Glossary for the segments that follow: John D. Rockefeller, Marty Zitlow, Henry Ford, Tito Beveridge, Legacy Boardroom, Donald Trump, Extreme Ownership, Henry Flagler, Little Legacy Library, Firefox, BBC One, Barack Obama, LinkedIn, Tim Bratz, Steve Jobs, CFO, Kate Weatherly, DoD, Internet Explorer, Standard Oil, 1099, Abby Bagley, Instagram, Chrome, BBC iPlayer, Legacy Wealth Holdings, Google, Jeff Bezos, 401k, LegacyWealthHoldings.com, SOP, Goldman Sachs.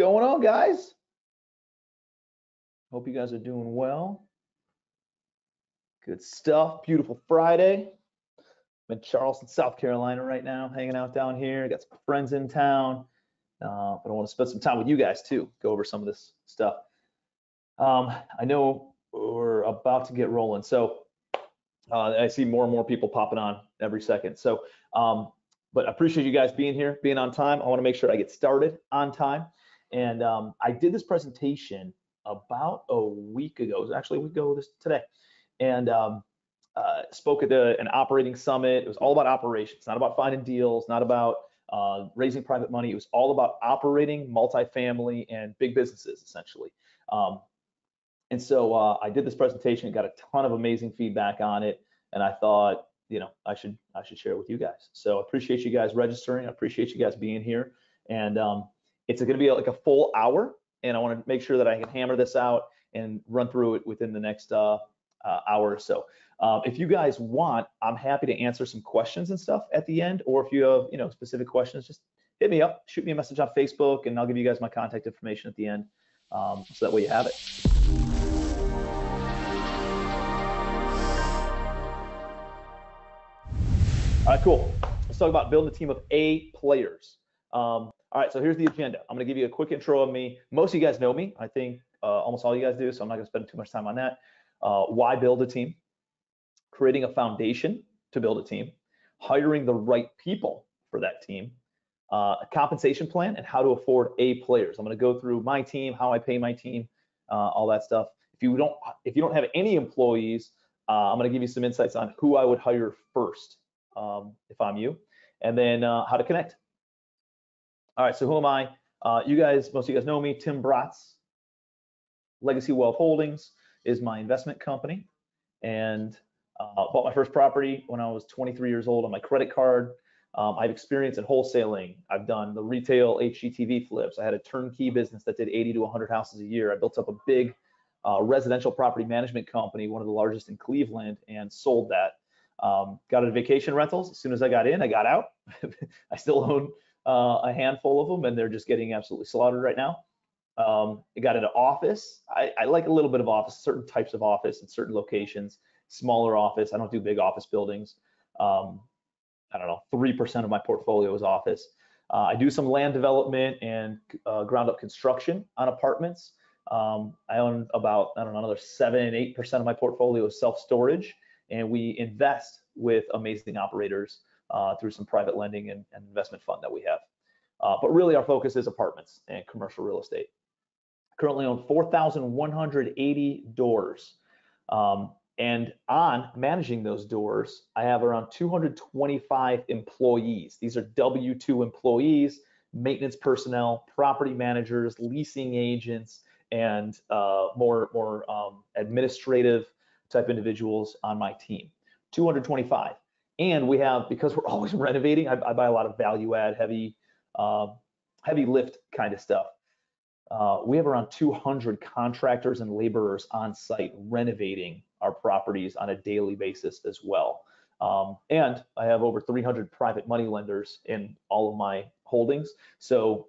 going on, guys? Hope you guys are doing well. Good stuff. Beautiful Friday. I'm in Charleston, South Carolina right now, hanging out down here. Got some friends in town. But I want to spend some time with you guys too, go over some of this stuff. I know we're about to get rolling. So I see more and more people popping on every second. So, but I appreciate you guys being here, being on time. I want to make sure I get started on time. And I did this presentation about a week ago. It was actually a week ago today. And spoke at an operating summit. It was all about operations, not about finding deals, not about raising private money. It was all about operating multifamily and big businesses, essentially. And so I did this presentation, got a ton of amazing feedback on it, and I thought, you know, I should share it with you guys. So I appreciate you guys registering. I appreciate you guys being here. And it's going to be like a full hour, and I want to make sure that I can hammer this out and run through it within the next hour or so. If you guys want, I'm happy to answer some questions and stuff at the end, or if you have, you know, specific questions, just hit me up, shoot me a message on Facebook, and I'll give you guys my contact information at the end, so that way you have it. All right, cool. Let's talk about building a team of A players. All right, so here's the agenda. I'm going to give you a quick intro of me. Most of you guys know me. I think almost all you guys do, so I'm not going to spend too much time on that. Why build a team? Creating a foundation to build a team. Hiring the right people for that team. A compensation plan and how to afford A players. I'm going to go through my team, how I pay my team, all that stuff. If you don't have any employees, I'm going to give you some insights on who I would hire first. If I'm you, and then how to connect. All right, so who am I? You guys, most of you guys know me, Tim Bratz. Legacy Wealth Holdings is my investment company, and bought my first property when I was 23 years old on my credit card. I have experience in wholesaling. I've done the retail HGTV flips. I had a turnkey business that did 80 to 100 houses a year. I built up a big residential property management company, one of the largest in Cleveland, and sold that. Got into vacation rentals. As soon as I got in, I got out. I still own a handful of them, and they're just getting absolutely slaughtered right now. I got into office. I like a little bit of office, certain types of office in certain locations, smaller office. I don't do big office buildings. I don't know, 3% of my portfolio is office. I do some land development and ground up construction on apartments. I own about, I don't know, another 7-8% of my portfolio is self-storage. And we invest with amazing operators through some private lending and investment fund that we have. But really our focus is apartments and commercial real estate. I currently own 4,180 doors. And on managing those doors, I have around 225 employees. These are W-2 employees, maintenance personnel, property managers, leasing agents, and more administrative type individuals on my team, 225. And we have, because we're always renovating, I buy a lot of value add, heavy lift kind of stuff. We have around 200 contractors and laborers on site renovating our properties on a daily basis as well. And I have over 300 private money lenders in all of my holdings. So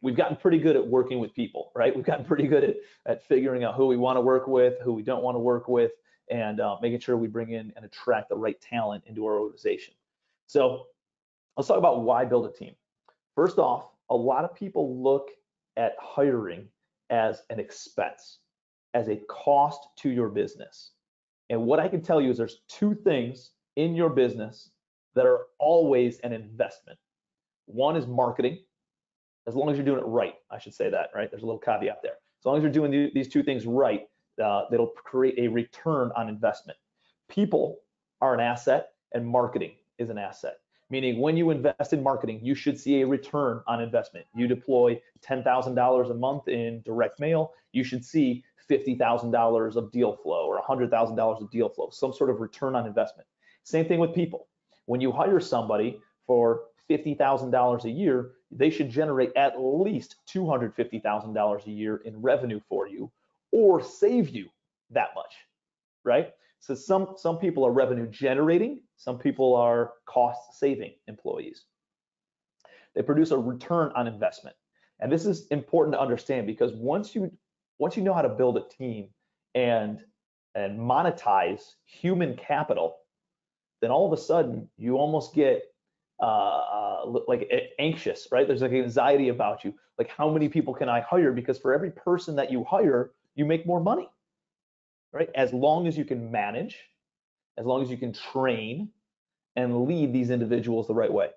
we've gotten pretty good at working with people, right? We've gotten pretty good at figuring out who we want to work with, who we don't want to work with, and making sure we bring in and attract the right talent into our organization. So let's talk about why build a team. First off, a lot of people look at hiring as an expense, as a cost to your business. And what I can tell you is there's two things in your business that are always an investment. One is marketing. As long as you're doing it right, I should say that, right? There's a little caveat there. As long as you're doing these two things right, that'll create a return on investment. People are an asset, and marketing is an asset. Meaning when you invest in marketing, you should see a return on investment. You deploy $10,000 a month in direct mail, you should see $50,000 of deal flow or $100,000 of deal flow, some sort of return on investment. Same thing with people. When you hire somebody for $50,000 a year, they should generate at least $250,000 a year in revenue for you, or save you that much, right? So some people are revenue generating, some people are cost saving employees. They produce a return on investment. And this is important to understand, because once you know how to build a team and monetize human capital, then all of a sudden you almost get like anxious, right? There's like anxiety about you. Like, how many people can I hire? Because for every person that you hire, you make more money, right? As long as you can manage, as long as you can train and lead these individuals the right way.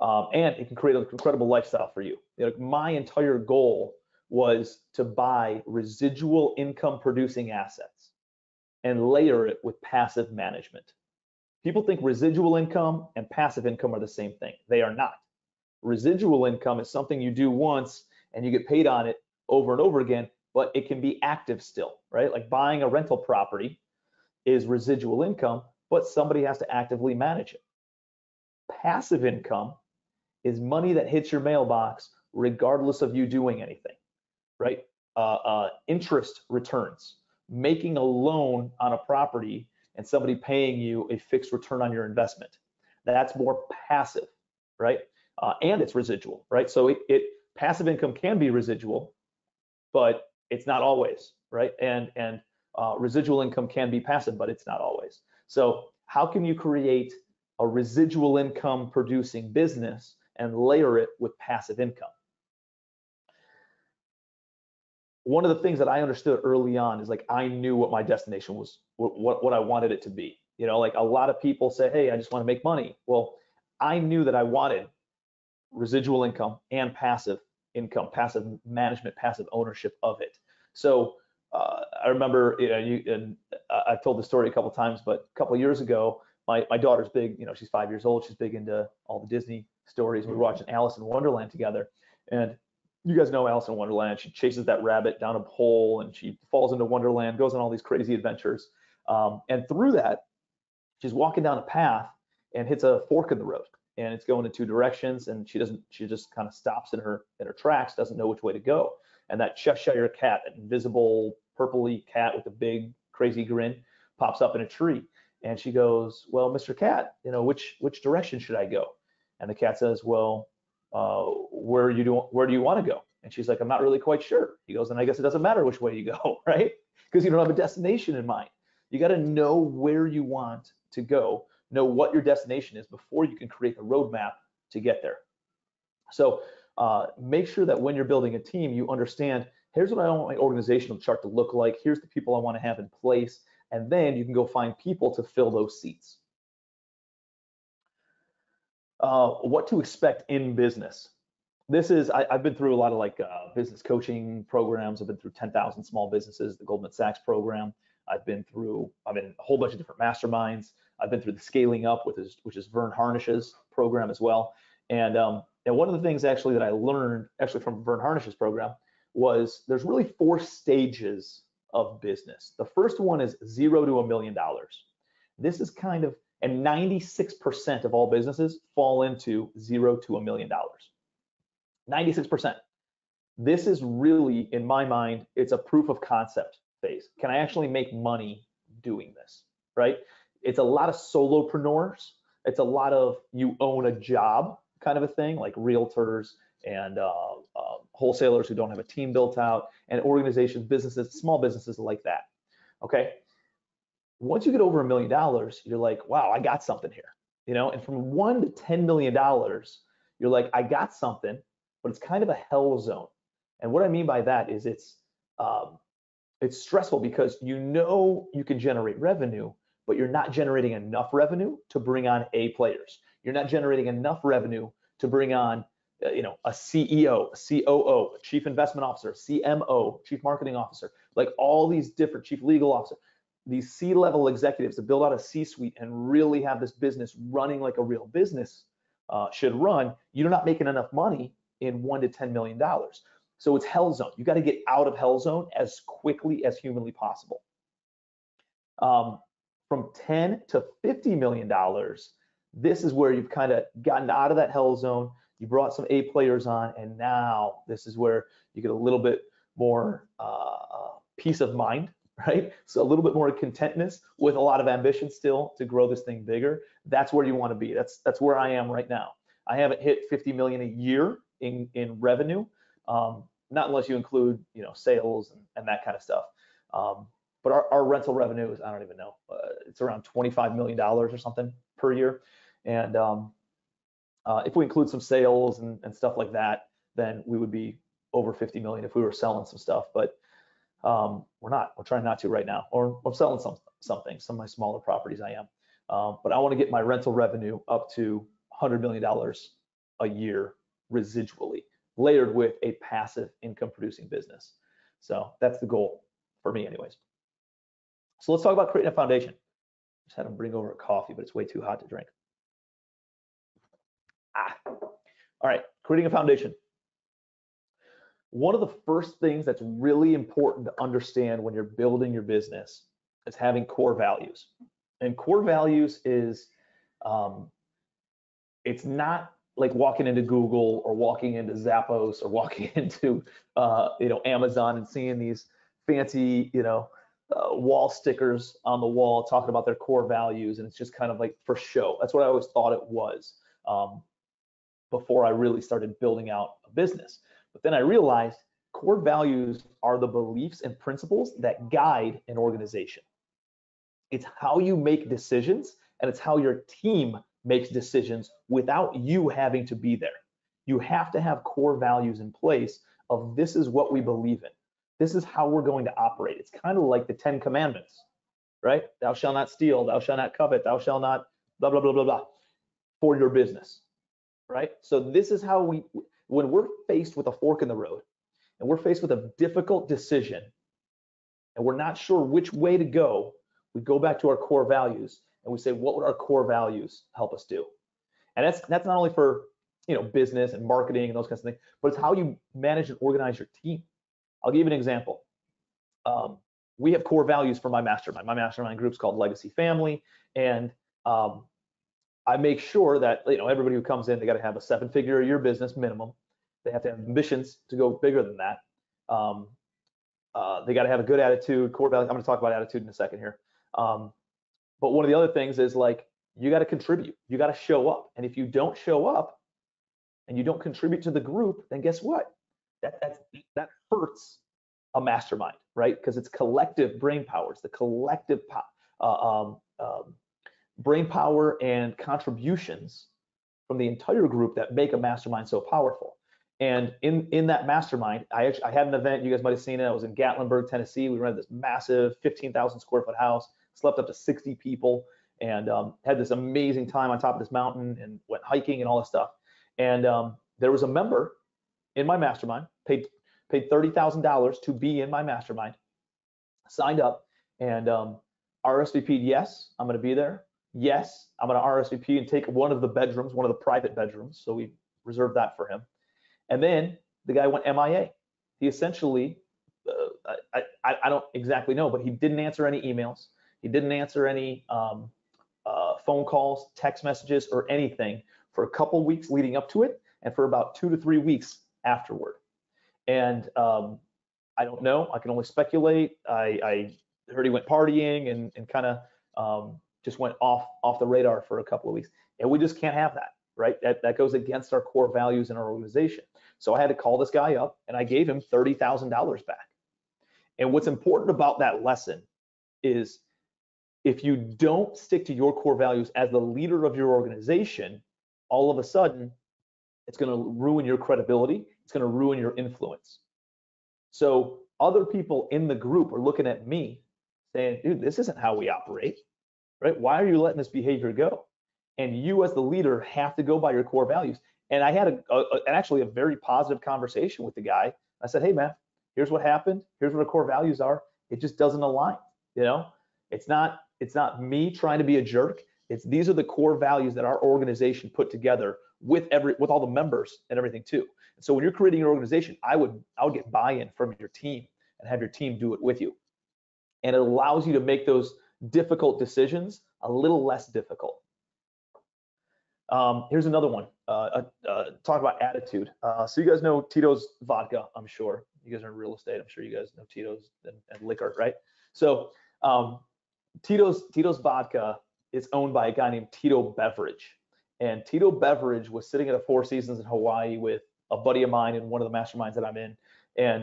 And it can create an incredible lifestyle for you. You know, my entire goal was to buy residual income producing assets and layer it with passive management. People think residual income and passive income are the same thing. They are not. Residual income is something you do once and you get paid on it over and over again, but it can be active still, right? Like buying a rental property is residual income, but somebody has to actively manage it. Passive income is money that hits your mailbox regardless of you doing anything, right? Interest returns, making a loan on a property and somebody paying you a fixed return on your investment. That's more passive, right? And it's residual, right? So passive income can be residual, but it's not always, right? And residual income can be passive, but it's not always. So how can you create a residual income producing business and layer it with passive income? One of the things that I understood early on is, like, I knew what my destination was, what I wanted it to be. You know, like a lot of people say, hey, I just want to make money. Well, I knew that I wanted residual income and passive income, passive management, passive ownership of it. So I remember, you know, and I've told the story a couple of times, but a couple of years ago, my daughter's big, you know, she's 5 years old. She's big into all the Disney stories. We were watching Alice in Wonderland together, and you guys know Alice in Wonderland. She chases that rabbit down a hole, and she falls into Wonderland, goes on all these crazy adventures. And through that, she's walking down a path and hits a fork in the road, and it's going in two directions. And she just kind of stops in her tracks, doesn't know which way to go. And that Cheshire cat, that invisible purpley cat with a big crazy grin, pops up in a tree. And she goes, well, Mr. Cat, you know, which direction should I go? And the cat says, well, where do you want to go? And she's like, I'm not really quite sure. He goes, and I guess it doesn't matter which way you go, right? Because you don't have a destination in mind. You got to know where you want to go, know what your destination is before you can create a roadmap to get there. So make sure that when you're building a team, you understand, here's what I want my organizational chart to look like. Here's the people I want to have in place. And then you can go find people to fill those seats. What to expect in business. This is, I've been through a lot of like business coaching programs. I've been through 10,000 small businesses, the Goldman Sachs program. I'm in a whole bunch of different masterminds. I've been through the Scaling Up, which is Vern Harnish's program as well. And one of the things actually that I learned actually from Vern Harnish's program was there's really four stages of business. The first one is $0 to $1 million. This is kind of, and 96% of all businesses fall into $0 to $1 million. 96%. This is really, in my mind, it's a proof of concept phase. Can I actually make money doing this, right? It's a lot of solopreneurs. It's a lot of you own a job kind of a thing, like realtors and wholesalers who don't have a team built out, and organizations, businesses, small businesses like that, okay? Once you get over $1 million, you're like, wow, I got something here, you know? And from $1 to $10 million, you're like, I got something, but it's kind of a hell zone. And what I mean by that is it's stressful because you know you can generate revenue, but you're not generating enough revenue to bring on A players. You're not generating enough revenue to bring on, you know, a CEO, a COO, a chief investment officer, a CMO, chief marketing officer, like all these different chief legal officer. These C-level executives to build out a C-suite and really have this business running like a real business should run, you're not making enough money in $1 to $10 million. So it's hell zone. You got to get out of hell zone as quickly as humanly possible. From $10 to $50 million, this is where you've kind of gotten out of that hell zone. You brought some A players on, and now this is where you get a little bit more peace of mind, right? So a little bit more contentness with a lot of ambition still to grow this thing bigger. That's where you want to be. That's where I am right now. I haven't hit 50 million a year in revenue, not unless you include, you know, sales and that kind of stuff. But our rental revenue is, I don't even know, it's around $25 million or something per year. And if we include some sales and stuff like that, then we would be over 50 million if we were selling some stuff, but we're not, we're trying not to right now, or I'm selling some of my smaller properties I am. But I want to get my rental revenue up to $100 million a year residually, layered with a passive income producing business. So that's the goal for me anyways. So let's talk about creating a foundation. Just had them bring over a coffee, but it's way too hot to drink. All right, creating a foundation. One of the first things that's really important to understand when you're building your business is having core values. And core values is, it's not like walking into Google or walking into Zappos or walking into, you know, Amazon and seeing these fancy, you know, wall stickers on the wall talking about their core values. And it's just kind of like for show. That's what I always thought it was before I really started building out a business. But then I realized core values are the beliefs and principles that guide an organization. It's how you make decisions, and it's how your team makes decisions without you having to be there. You have to have core values in place of this is what we believe in. This is how we're going to operate. It's kind of like the 10 commandments, right? Thou shalt not steal, thou shalt not covet, thou shalt not blah, blah, blah, blah, blah for your business, right? So this is how we, when we're faced with a fork in the road and we're faced with a difficult decision and we're not sure which way to go, we go back to our core values and we say, what would our core values help us do? And that's not only for, you know, business and marketing and those kinds of things, but it's how you manage and organize your team. I'll give you an example. We have core values for my mastermind. My mastermind group's called Legacy Family, and I make sure that, you know, everybody who comes in, they got to have a seven-figure a year business minimum. They have to have ambitions to go bigger than that. They got to have a good attitude, core values. I'm going to talk about attitude in a second here. But one of the other things is, like, you got to contribute. You got to show up. And if you don't show up and you don't contribute to the group, then guess what? That hurts a mastermind, right? Because it's collective brain power. It's the collective brain power and contributions from the entire group that make a mastermind so powerful. And in that mastermind, I had an event, you guys might have seen it. I was in Gatlinburg, Tennessee. We rented this massive 15,000 square foot house, slept up to 60 people, and had this amazing time on top of this mountain and went hiking and all this stuff. And there was a member in my mastermind, paid $30,000 to be in my mastermind, signed up, and RSVP'd, yes, I'm gonna be there. Yes, I'm gonna RSVP and take one of the bedrooms, one of the private bedrooms. So we reserved that for him. And then the guy went MIA. He essentially, I don't exactly know, but he didn't answer any emails. He didn't answer any phone calls, text messages, or anything for a couple weeks leading up to it, and for about 2 to 3 weeks afterward. And I don't know. I can only speculate. I heard he went partying and kind of just went off the radar for a couple of weeks. And we just can't have that, right? That goes against our core values in our organization. So I had to call this guy up, and I gave him $30,000 back. And what's important about that lesson is if you don't stick to your core values as the leader of your organization, all of a sudden, it's going to ruin your credibility. It's going to ruin your influence. So other people in the group are looking at me saying, dude, this isn't how we operate, right? Why are you letting this behavior go? And you as the leader have to go by your core values. And I had actually a very positive conversation with the guy. I said, hey, man, here's what happened. Here's what our core values are. It just doesn't align. You know, it's not me trying to be a jerk. These are the core values that our organization put together with all the members and everything too. And so when you're creating your organization, I would get buy-in from your team and have your team do it with you. And it allows you to make those difficult decisions a little less difficult. Here's another one. Talk about attitude. So you guys know Tito's Vodka, I'm sure. You guys are in real estate. I'm sure you guys know Tito's and liquor, right? So Tito's Vodka is owned by a guy named Tito Beveridge. And Tito Beveridge was sitting at a Four Seasons in Hawaii with a buddy of mine in one of the masterminds that I'm in. And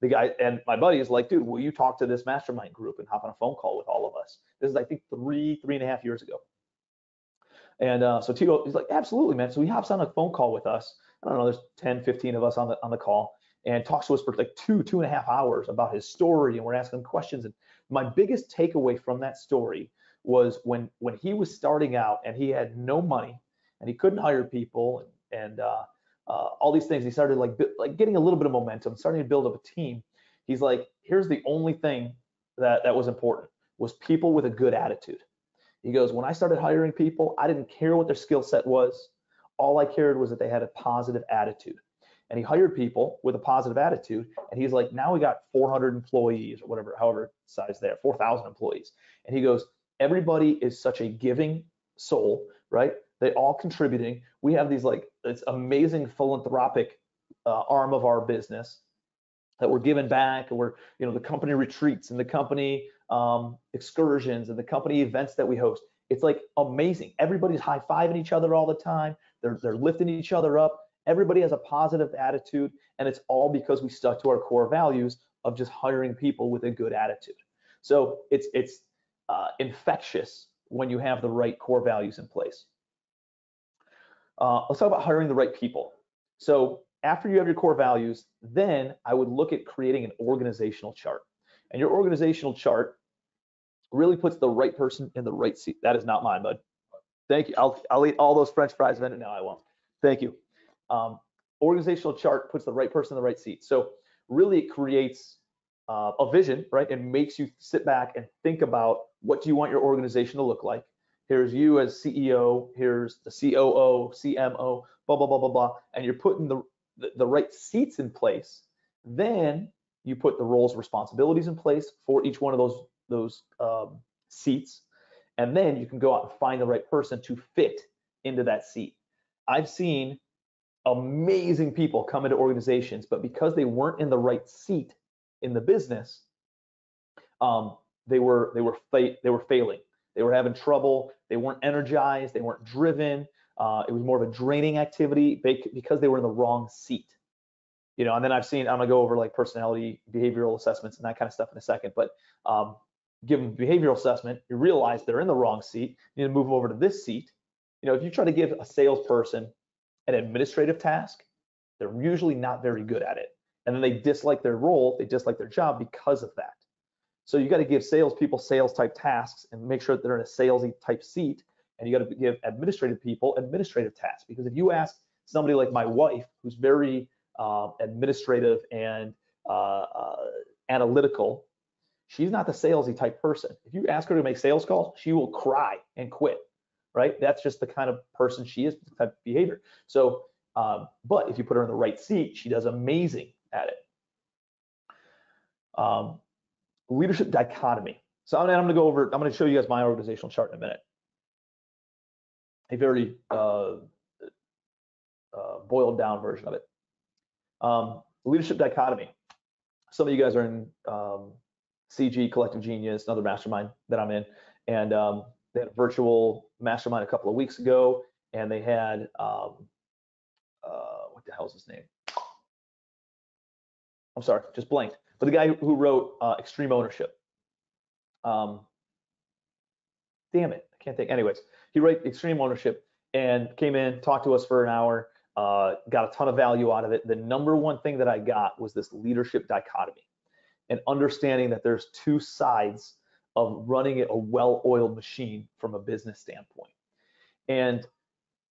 the guy and my buddy is like, dude, will you talk to this mastermind group and hop on a phone call with all of us? This is, I think, three and a half years ago. And so Tito, he's like, absolutely, man. So he hops on a phone call with us. I don't know, there's 10, 15 of us on the call, and talks to us for like two and a half hours about his story. And we're asking him questions. And my biggest takeaway from that story was when he was starting out and he had no money and he couldn't hire people and all these things, he started like getting a little bit of momentum, starting to build up a team. He's like, here's the only thing that was important, was people with a good attitude. He goes, when I started hiring people, I didn't care what their skill set was. All I cared was that they had a positive attitude. And he hired people with a positive attitude. And he's like, now we got 400 employees or whatever, however size they are, 4,000 employees. And he goes, everybody is such a giving soul, right? They all contributing. We have these like, it's amazing philanthropic arm of our business that we're giving back. And we're, you know, the company retreats and the company excursions and the company events that we host. It's like amazing. Everybody's high-fiving each other all the time. They're lifting each other up. Everybody has a positive attitude, and it's all because we stuck to our core values of just hiring people with a good attitude. So it's infectious when you have the right core values in place. Let's talk about hiring the right people. So after you have your core values, then I would look at creating an organizational chart. And your organizational chart really puts the right person in the right seat. That is not mine, bud. Thank you. I'll eat all those French fries. No, I won't. Thank you. Organizational chart puts the right person in the right seat. So really it creates a vision, right? And makes you sit back and think about, what do you want your organization to look like? Here's you as CEO, here's the COO, CMO, blah, blah, blah, blah, blah. And you're putting the right seats in place. Then you put the roles, responsibilities in place for each one of those seats. And then you can go out and find the right person to fit into that seat. I've seen amazing people come into organizations, but because they weren't in the right seat in the business, they were failing. They were having trouble. They weren't energized. They weren't driven. It was more of a draining activity because they were in the wrong seat. You know, and then I've seen, I'm gonna go over like personality, behavioral assessments and that kind of stuff in a second, but give them behavioral assessment, you realize they're in the wrong seat, you need to move them over to this seat. You know, if you try to give a salesperson an administrative task, they're usually not very good at it. And then they dislike their role, they dislike their job because of that. So you gotta give salespeople sales type tasks and make sure that they're in a salesy type seat. And you gotta give administrative people administrative tasks. Because if you ask somebody like my wife, who's very administrative and analytical, she's not the salesy type person. If you ask her to make sales calls, she will cry and quit, right? That's just the kind of person she is, the type of behavior. So, but if you put her in the right seat, she does amazing at it. Leadership dichotomy. So I'm gonna show you guys my organizational chart in a minute. A very boiled down version of it. Leadership dichotomy. Some of you guys are in CG Collective Genius, another mastermind that I'm in, and they had a virtual mastermind a couple of weeks ago, and they had what the hell is his name? I'm sorry, just blanked. But the guy who wrote Extreme Ownership. Damn it, I can't think. Anyways, he wrote Extreme Ownership and came in, talked to us for an hour. Got a ton of value out of it. The number one thing that I got was this leadership dichotomy and understanding that there's two sides of running a well-oiled machine from a business standpoint. And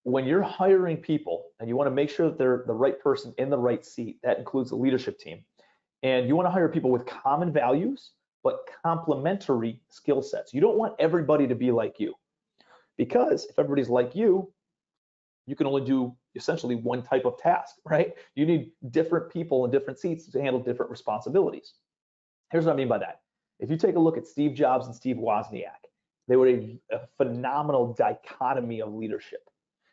when you're hiring people and you want to make sure that they're the right person in the right seat, that includes the leadership team, and you want to hire people with common values but complementary skill sets. You don't want everybody to be like you, because if everybody's like you, you can only do essentially one type of task, right? You need different people in different seats to handle different responsibilities. Here's what I mean by that. If you take a look at Steve Jobs and Steve Wozniak, they were a phenomenal dichotomy of leadership.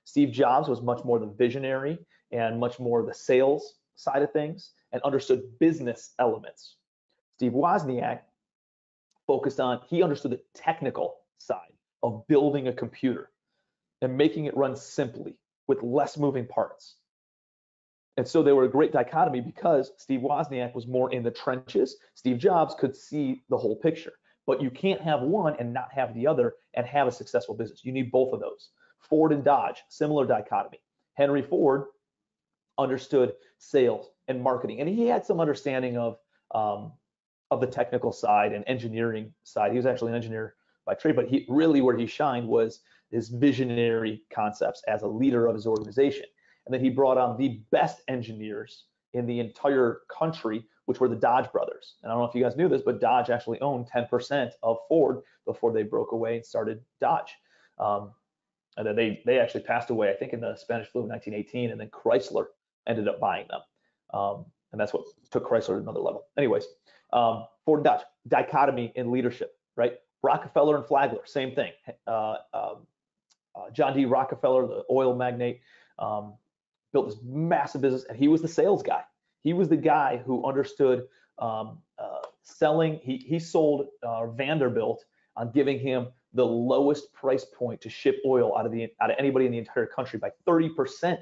Steve Jobs was much more the visionary and much more the sales side of things and understood business elements. Steve Wozniak focused on, he understood the technical side of building a computer and making it run simply with less moving parts. And so they were a great dichotomy because Steve Wozniak was more in the trenches. Steve Jobs could see the whole picture, but you can't have one and not have the other and have a successful business. You need both of those. Ford and Dodge, similar dichotomy. Henry Ford understood sales and marketing, and he had some understanding of the technical side and engineering side. He was actually an engineer by trade, but he really, where he shined was his visionary concepts as a leader of his organization. And then he brought on the best engineers in the entire country, which were the Dodge brothers. And I don't know if you guys knew this, but Dodge actually owned 10% of Ford before they broke away and started Dodge. And then they actually passed away, I think, in the Spanish flu in 1918, and then Chrysler ended up buying them. And that's what took Chrysler to another level. Anyways, Ford and Dodge, dichotomy in leadership, right? Rockefeller and Flagler, same thing. John D. Rockefeller, the oil magnate, built this massive business, and he was the sales guy. He was the guy who understood selling. He sold Vanderbilt on giving him the lowest price point to ship oil out of anybody in the entire country by 30%,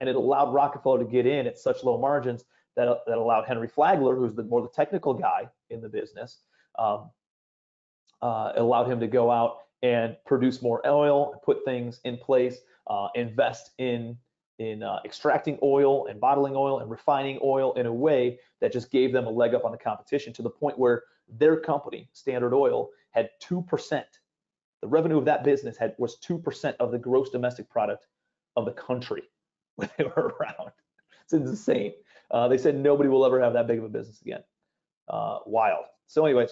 and it allowed Rockefeller to get in at such low margins that allowed Henry Flagler, who's more the technical guy in the business, allowed him to go out and produce more oil, put things in place, invest in extracting oil and bottling oil and refining oil in a way that just gave them a leg up on the competition, to the point where their company, Standard Oil, had 2%. The revenue of that business was 2% of the gross domestic product of the country when they were around. It's insane. They said nobody will ever have that big of a business again. Wild. So anyways,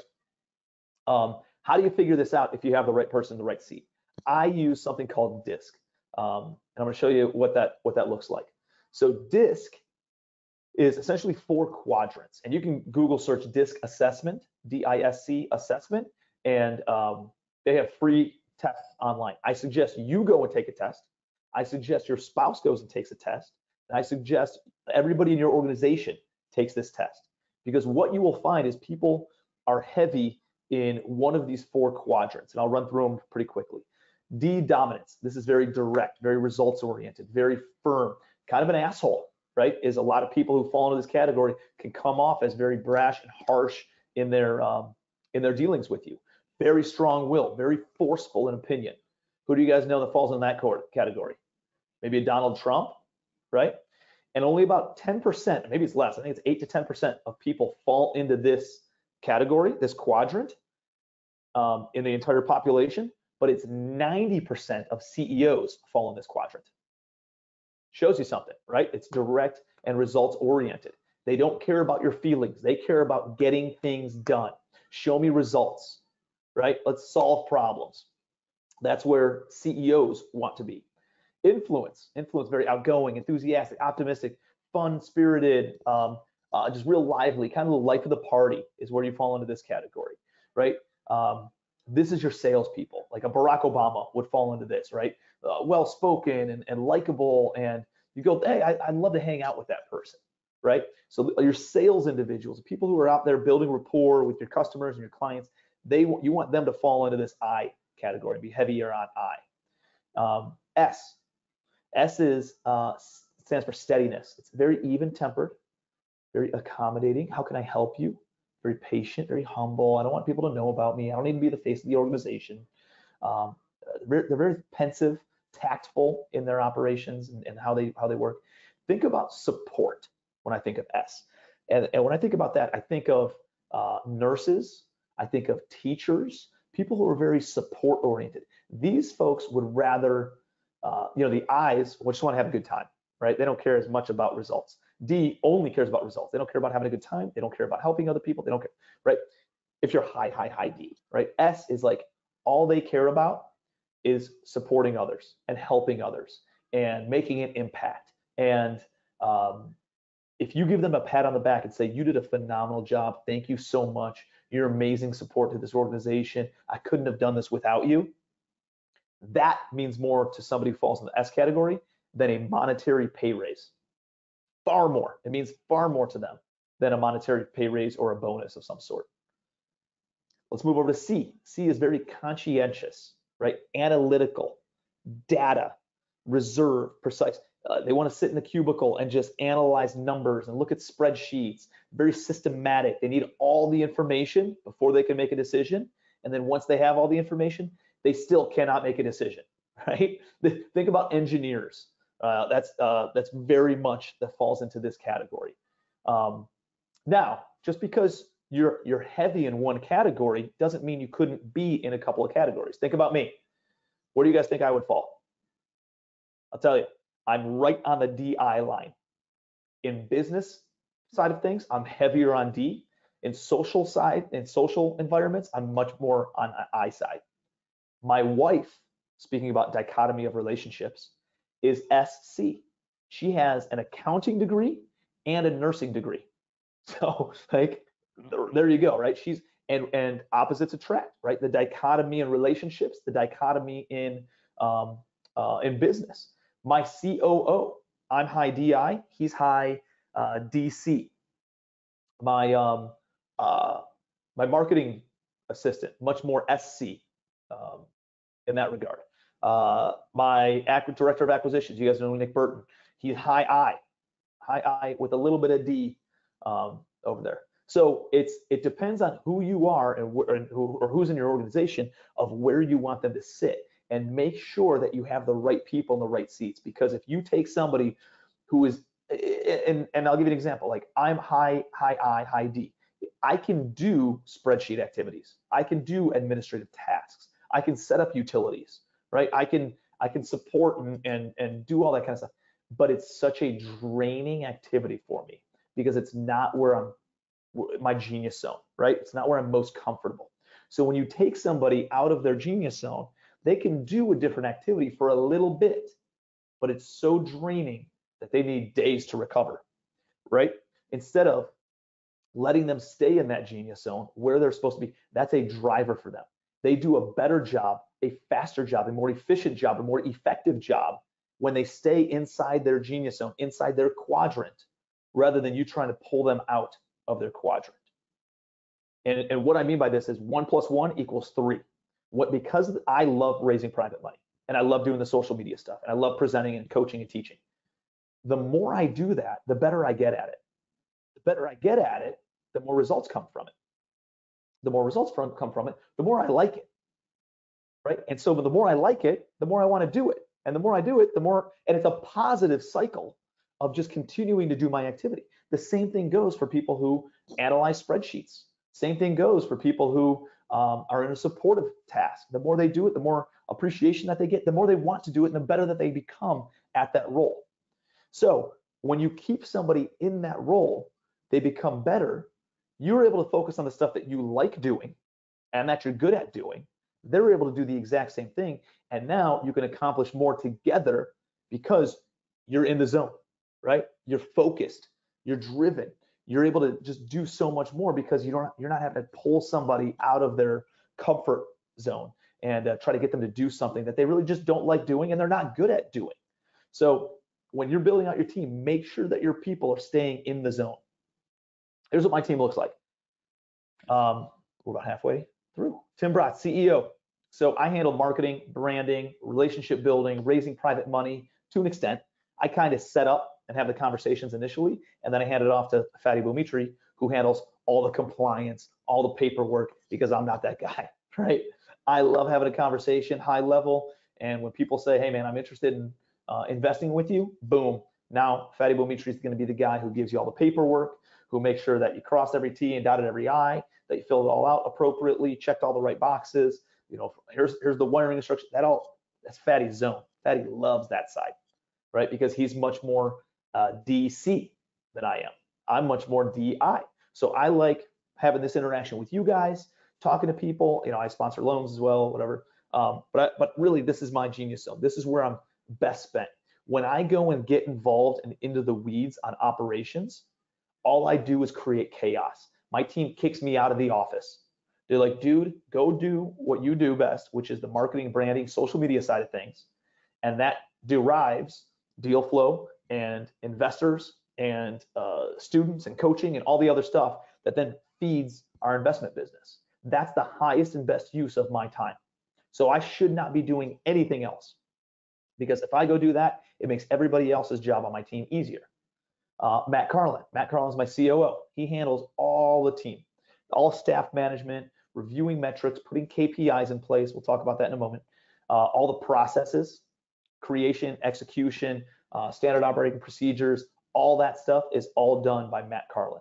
how do you figure this out if you have the right person in the right seat? I use something called DISC. And I'm going to show you what that looks like. So DISC is essentially 4 quadrants, and you can Google search DISC assessment, D-I-S-C assessment, and they have free tests online. I suggest you go and take a test. I suggest your spouse goes and takes a test. And I suggest everybody in your organization takes this test, because what you will find is people are heavy in one of these 4 quadrants, and I'll run through them pretty quickly. D, dominance. This is very direct, very results oriented, very firm, kind of an asshole, right? Is a lot of people who fall into this category can come off as very brash and harsh in their dealings with you. Very strong will, very forceful in opinion. Who do you guys know that falls in that category? Maybe a Donald Trump, right? And only about 10%, maybe it's less, I think it's 8 to 10% of people fall into this category, this quadrant, in the entire population. But it's 90% of CEOs fall in this quadrant. Shows you something, right? It's direct and results oriented. They don't care about your feelings. They care about getting things done. Show me results, right? Let's solve problems. That's where CEOs want to be. Influence. Influence, very outgoing, enthusiastic, optimistic, fun-spirited, just real lively, kind of the life of the party is where you fall into this category, right? This is your salespeople. Like a Barack Obama would fall into this, right? Well-spoken and likable, and you go, hey, I'd love to hang out with that person, right? So your sales individuals, people who are out there building rapport with your customers and your clients, you want them to fall into this I category, be heavier on I. S. S is stands for steadiness. It's very even-tempered, very accommodating. How can I help you? Very patient, very humble. I don't want people to know about me. I don't need to be the face of the organization. They're very pensive, tactful in their operations and how they work. Think about support when I think of S. And when I think about that, I think of nurses. I think of teachers, people who are very support oriented. These folks would rather, the I's just want to have a good time, right? They don't care as much about results. D only cares about results. They don't care about having a good time. They don't care about helping other people. They don't care, right? If you're high D, right? S is like all they care about is supporting others and helping others and making an impact. And if you give them a pat on the back and say, you did a phenomenal job. Thank you so much. Your amazing support to this organization. I couldn't have done this without you. That means more to somebody who falls in the S category than a monetary pay raise. Far more. It means far more to them than a monetary pay raise or a bonus of some sort. Let's move over to C. C is very conscientious, right? Analytical, data, reserved, precise. They want to sit in the cubicle and just analyze numbers and look at spreadsheets, very systematic. They need all the information before they can make a decision. And then once they have all the information, they still cannot make a decision, right? Think about engineers. That's very much that falls into this category. Now, just because you're heavy in one category doesn't mean you couldn't be in a couple of categories. Think about me. Where do you guys think I would fall? I'll tell you. I'm right on the DI line. In business side of things, I'm heavier on D. In social side, in social environments, I'm much more on I side. My wife, speaking about dichotomy of relationships, is SC. She has an accounting degree and a nursing degree. So like, there you go, right? She's and opposites attract, right? The dichotomy in relationships, the dichotomy in business. My COO, I'm high DI, he's high DC. My my marketing assistant, much more SC in that regard. My director of acquisitions, you guys know Nick Burton, he's high I with a little bit of D over there. So it depends on who you are and who's in your organization of where you want them to sit. And make sure that you have the right people in the right seats. Because if you take somebody who is, and I'll give you an example, like I'm high I, high D. I can do spreadsheet activities. I can do administrative tasks. I can set up utilities, right? I can support and do all that kind of stuff. But it's such a draining activity for me because it's not where my genius zone, right? It's not where I'm most comfortable. So when you take somebody out of their genius zone, they can do a different activity for a little bit, but it's so draining that they need days to recover, right? Instead of letting them stay in that genius zone where they're supposed to be, that's a driver for them. They do a better job, a faster job, a more efficient job, a more effective job when they stay inside their genius zone, inside their quadrant, rather than you trying to pull them out of their quadrant. And what I mean by this is 1 + 1 = 3. Because I love raising private money and I love doing the social media stuff and I love presenting and coaching and teaching. The more I do that, the better I get at it. The better I get at it, the more results come from it. The more results come from it, the more I like it, right? And so the more I like it, the more I want to do it. And the more I do it, the more, and it's a positive cycle of just continuing to do my activity. The same thing goes for people who analyze spreadsheets. Same thing goes for people who are in a supportive task. The more they do it, the more appreciation that they get, the more they want to do it, and the better that they become at that role. So when you keep somebody in that role, they become better. You're able to focus on the stuff that you like doing and that you're good at doing. They're able to do the exact same thing. And now you can accomplish more together because you're in the zone, right? You're focused, you're driven. You're able to just do so much more because you're not having to pull somebody out of their comfort zone and try to get them to do something that they really just don't like doing and they're not good at doing. So when you're building out your team, make sure that your people are staying in the zone. Here's what my team looks like. We're about halfway through. Tim Bratz, CEO. So I handle marketing, branding, relationship building, raising private money to an extent. I kind of set up and have the conversations initially, and then I hand it off to Fadi Bou Mitri, who handles all the compliance, all the paperwork, because I'm not that guy, right? I love having a conversation, high level, and when people say, "Hey, man, I'm interested in investing with you," boom. Now Fadi Bou Mitri is going to be the guy who gives you all the paperwork, who makes sure that you crossed every T and dotted every I, that you filled it all out appropriately, checked all the right boxes. You know, here's the wiring instruction. That's Fadi's zone. Fadi loves that side, right? Because he's much more DC than I am. I'm much more DI. So I like having this interaction with you guys, talking to people. You know, I sponsor loans as well, whatever. But really, this is my genius zone. This is where I'm best spent. When I go and get involved and into the weeds on operations, all I do is create chaos. My team kicks me out of the office. They're like, "Dude, go do what you do best, which is the marketing, branding, social media side of things." And that derives deal flow and investors and students and coaching and all the other stuff that then feeds our investment business. That's the highest and best use of my time. So I should not be doing anything else because if I go do that, it makes everybody else's job on my team easier. Matt Carlin. Matt Carlin's my COO. He handles all the team, all staff management, reviewing metrics, putting KPIs in place. We'll talk about that in a moment. All the processes, creation, execution, standard operating procedures, all that stuff is all done by Matt Carlin.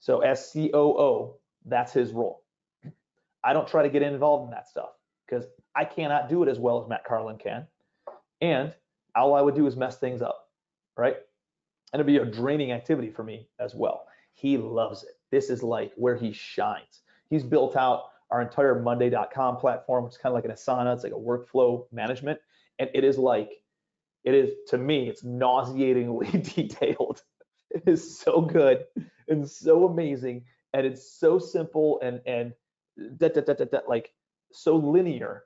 So as COO, that's his role. I don't try to get involved in that stuff because I cannot do it as well as Matt Carlin can. And all I would do is mess things up, right? And it'd be a draining activity for me as well. He loves it. This is like where he shines. He's built out our entire Monday.com platform, which is kind of like an Asana. It's like a workflow management. And it is, to me, it's nauseatingly detailed. It is so good and so amazing. And it's so simple and like so linear.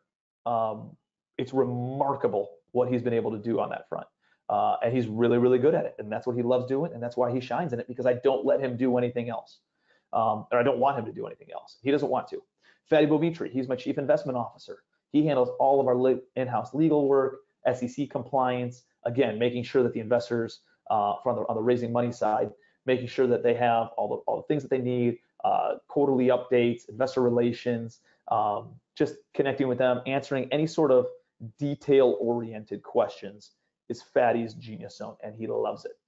It's remarkable what he's been able to do on that front. And he's really, really good at it. And that's what he loves doing. And that's why he shines in it, because I don't let him do anything else. Or I don't want him to do anything else. He doesn't want to. Fadi Bou Mitri, he's my chief investment officer. He handles all of our in-house legal work, SEC compliance, again, making sure that the investors on the raising money side, making sure that they have all the things that they need, quarterly updates, investor relations, just connecting with them, answering any sort of detail-oriented questions is Fadi's genius zone, and he loves it.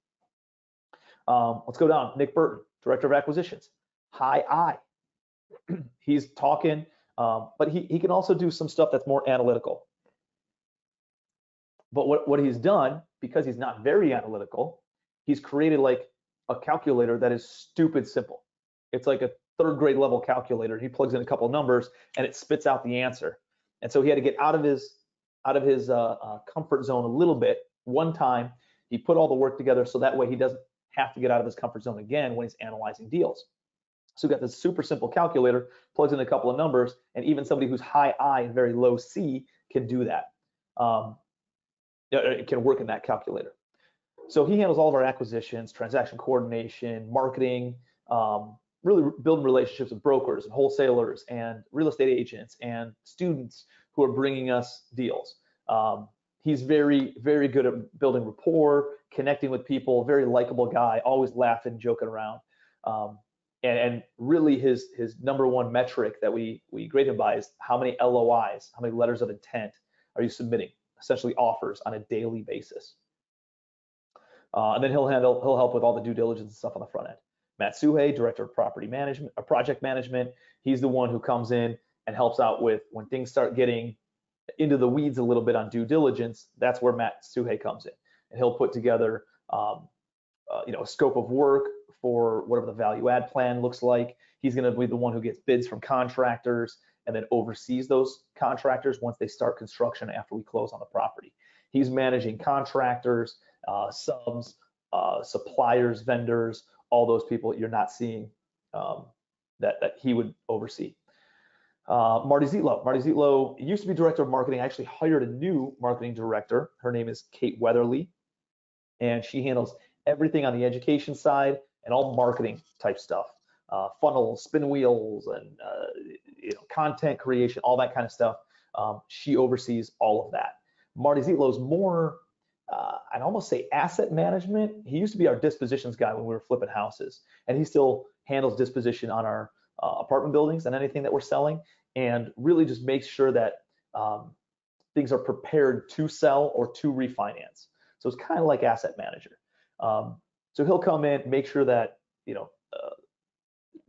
Let's go down. Nick Burton, Director of Acquisitions, high I. He's talking, but he can also do some stuff that's more analytical. But what he's done, because he's not very analytical, he's created like a calculator that is stupid simple. It's like a third grade level calculator. He plugs in a couple numbers and it spits out the answer. And so he had to get out of his comfort zone a little bit one time. He put all the work together so that way he doesn't have to get out of his comfort zone again when he's analyzing deals. So we've got this super simple calculator, plugs in a couple of numbers, and even somebody who's high I and very low C can do that. It can work in that calculator. So he handles all of our acquisitions, transaction coordination, marketing, really building relationships with brokers and wholesalers and real estate agents and students who are bringing us deals. He's very, very good at building rapport, connecting with people, very likable guy, always laughing, joking around. And really his number one metric that we grade him by is how many LOIs, how many letters of intent are you submitting? Essentially offers on a daily basis. And then he'll help with all the due diligence and stuff on the front end. Matt Suhey, Director of Property Management, Project Management. He's the one who comes in and helps out with when things start getting into the weeds a little bit on due diligence. That's where Matt Suhey comes in, and he'll put together a scope of work for whatever the value add plan looks like. He's going to be the one who gets bids from contractors and then oversees those contractors once they start construction after we close on the property. He's managing contractors, subs, suppliers, vendors, all those people that you're not seeing that he would oversee. Marty Zitlow. Marty Zitlow used to be director of marketing. I actually hired a new marketing director. Her name is Kate Weatherly, and she handles everything on the education side and all marketing type stuff. Funnels, spin wheels, and content creation, all that kind of stuff. She oversees all of that. Marty Zitlow's more, I'd almost say asset management. He used to be our dispositions guy when we were flipping houses, and he still handles disposition on our apartment buildings and anything that we're selling, and really just makes sure that things are prepared to sell or to refinance. So it's kind of like asset manager. So he'll come in, make sure that,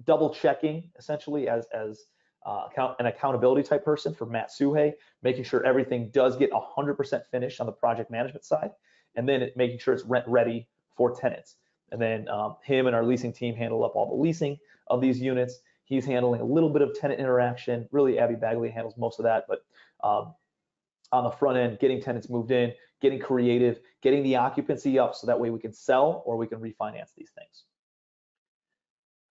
double checking essentially as an accountability type person for Matt Suhey, making sure everything does get 100% finished on the project management side, and then making sure it's rent ready for tenants. And then him and our leasing team handle up all the leasing of these units. He's handling a little bit of tenant interaction. Really, Abby Bagley handles most of that, but on the front end, getting tenants moved in, getting creative, getting the occupancy up so that way we can sell or we can refinance these things.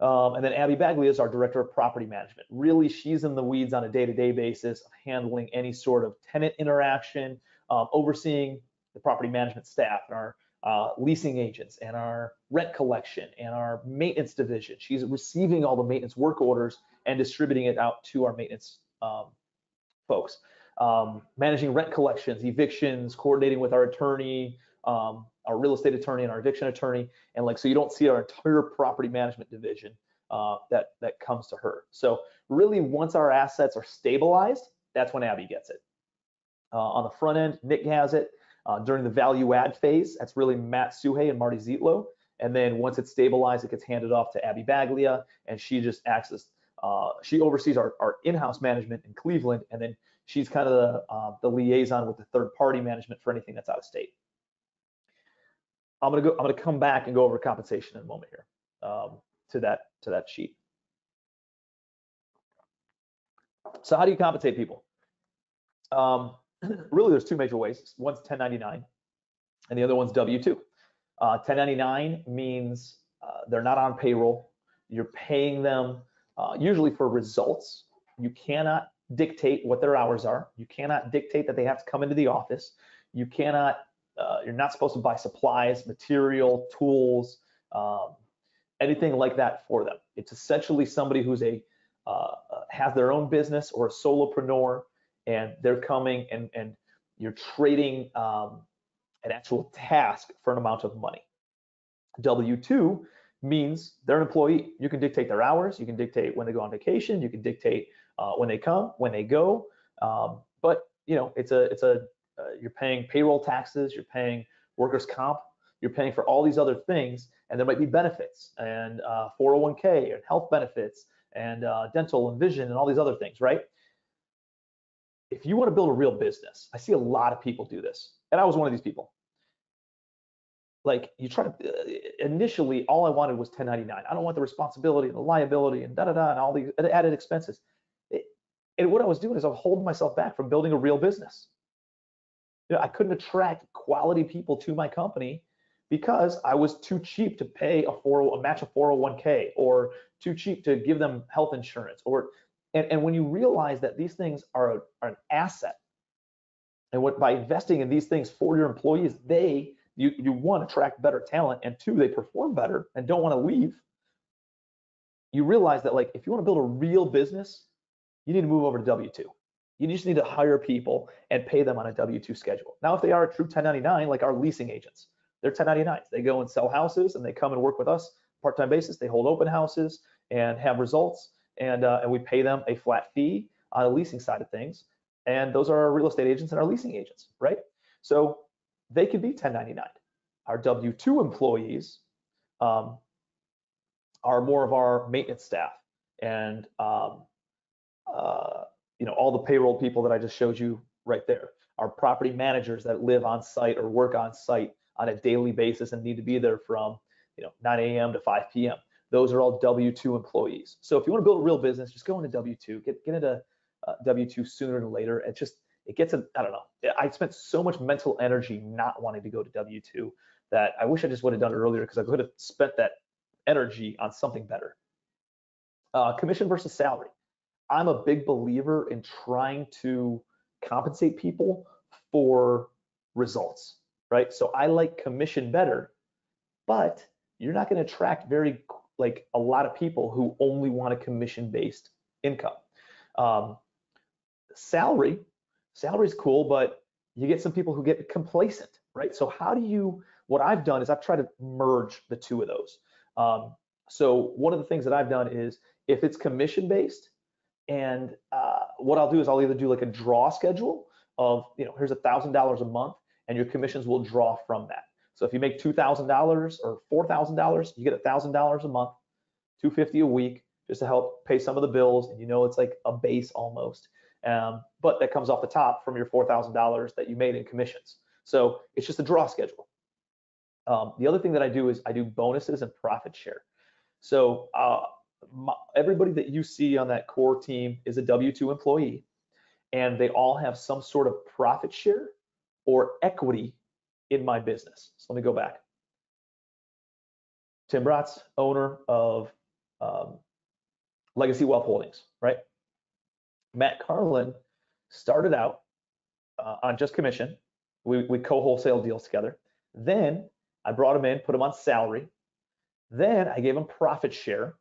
And then Abby Bagley is our Director of Property Management. Really, she's in the weeds on a day-to-day basis of handling any sort of tenant interaction, overseeing the property management staff and our leasing agents and our rent collection and our maintenance division. She's receiving all the maintenance work orders and distributing it out to our maintenance folks. managing rent collections, evictions, coordinating with our attorney, our real estate attorney and our eviction attorney. And like, so you don't see our entire property management division that comes to her. So really once our assets are stabilized, that's when Abby gets it. On the front end, Nick has it. During the value add phase, that's really Matt Suhey and Marty Zitlow. And then once it's stabilized, it gets handed off to Abby Bagley, and she just acts as, she oversees our in-house management in Cleveland, and then she's kind of the liaison with the third-party management for anything that's out of state. I'm gonna come back and go over compensation in a moment here to that sheet. So how do you compensate people? Really, there's two major ways. One's 1099, and the other one's W-2. 1099 means they're not on payroll. You're paying them usually for results. You cannot dictate what their hours are. You cannot dictate that they have to come into the office. You cannot, you're not supposed to buy supplies, material, tools, anything like that for them. It's essentially somebody who's has their own business or a solopreneur, and they're coming and you're trading an actual task for an amount of money. W-2 means they're an employee. You can dictate their hours. You can dictate when they go on vacation. You can dictate when they come, when they go. But you know, you're paying payroll taxes, you're paying workers' comp, you're paying for all these other things, and there might be benefits and 401k and health benefits and dental and vision and all these other things, right? If you want to build a real business, I see a lot of people do this, and I was one of these people. Like, you try to, initially, all I wanted was 1099. I don't want the responsibility and the liability and da-da-da and all these added expenses. And what I was doing is I was holding myself back from building a real business. You know, I couldn't attract quality people to my company because I was too cheap to pay a match of 401k, or too cheap to give them health insurance. And when you realize that these things are an asset, and by investing in these things for your employees, you one, attract better talent, and two, they perform better and don't want to leave. You realize that, like, if you want to build a real business, you need to move over to W-2. You just need to hire people and pay them on a W-2 schedule. Now, if they are a true 1099, like our leasing agents, they're 1099s. They go and sell houses, and they come and work with us part-time basis. They hold open houses and have results, and we pay them a flat fee on the leasing side of things. And those are our real estate agents and our leasing agents, right? So they can be 1099. Our W-2 employees are more of our maintenance staff and you know, all the payroll people that I just showed you right there, our property managers that live on site or work on site on a daily basis and need to be there from, you know, 9 a.m. to 5 p.m. Those are all W-2 employees. So if you want to build a real business, just go into W-2, get into W-2 sooner than later. I don't know. I spent so much mental energy not wanting to go to W-2 that I wish I just would have done it earlier, because I could have spent that energy on something better. Commission versus salary. I'm a big believer in trying to compensate people for results, right? So I like commission better, but you're not going to attract a lot of people who only want a commission-based income. Salary's cool, but you get some people who get complacent, right? So what I've done is I've tried to merge the two of those. So one of the things that I've done is, if it's commission-based, and what I'll do is I'll either do like a draw schedule of, you know, here's $1,000 a month, and your commissions will draw from that. So if you make $2,000 or $4,000, you get $1,000 a month, $250 a week, just to help pay some of the bills. And you know, it's like a base almost, but that comes off the top from your $4,000 that you made in commissions. So it's just a draw schedule. The other thing that I do is I do bonuses and profit share. So everybody that you see on that core team is a W-2 employee, and they all have some sort of profit share or equity in my business. So let me go back. Tim Bratz, owner of Legacy Wealth Holdings, right? Matt Carlin started out on just commission. We co-wholesale deals together. Then I brought him in, put him on salary. Then I gave him profit share.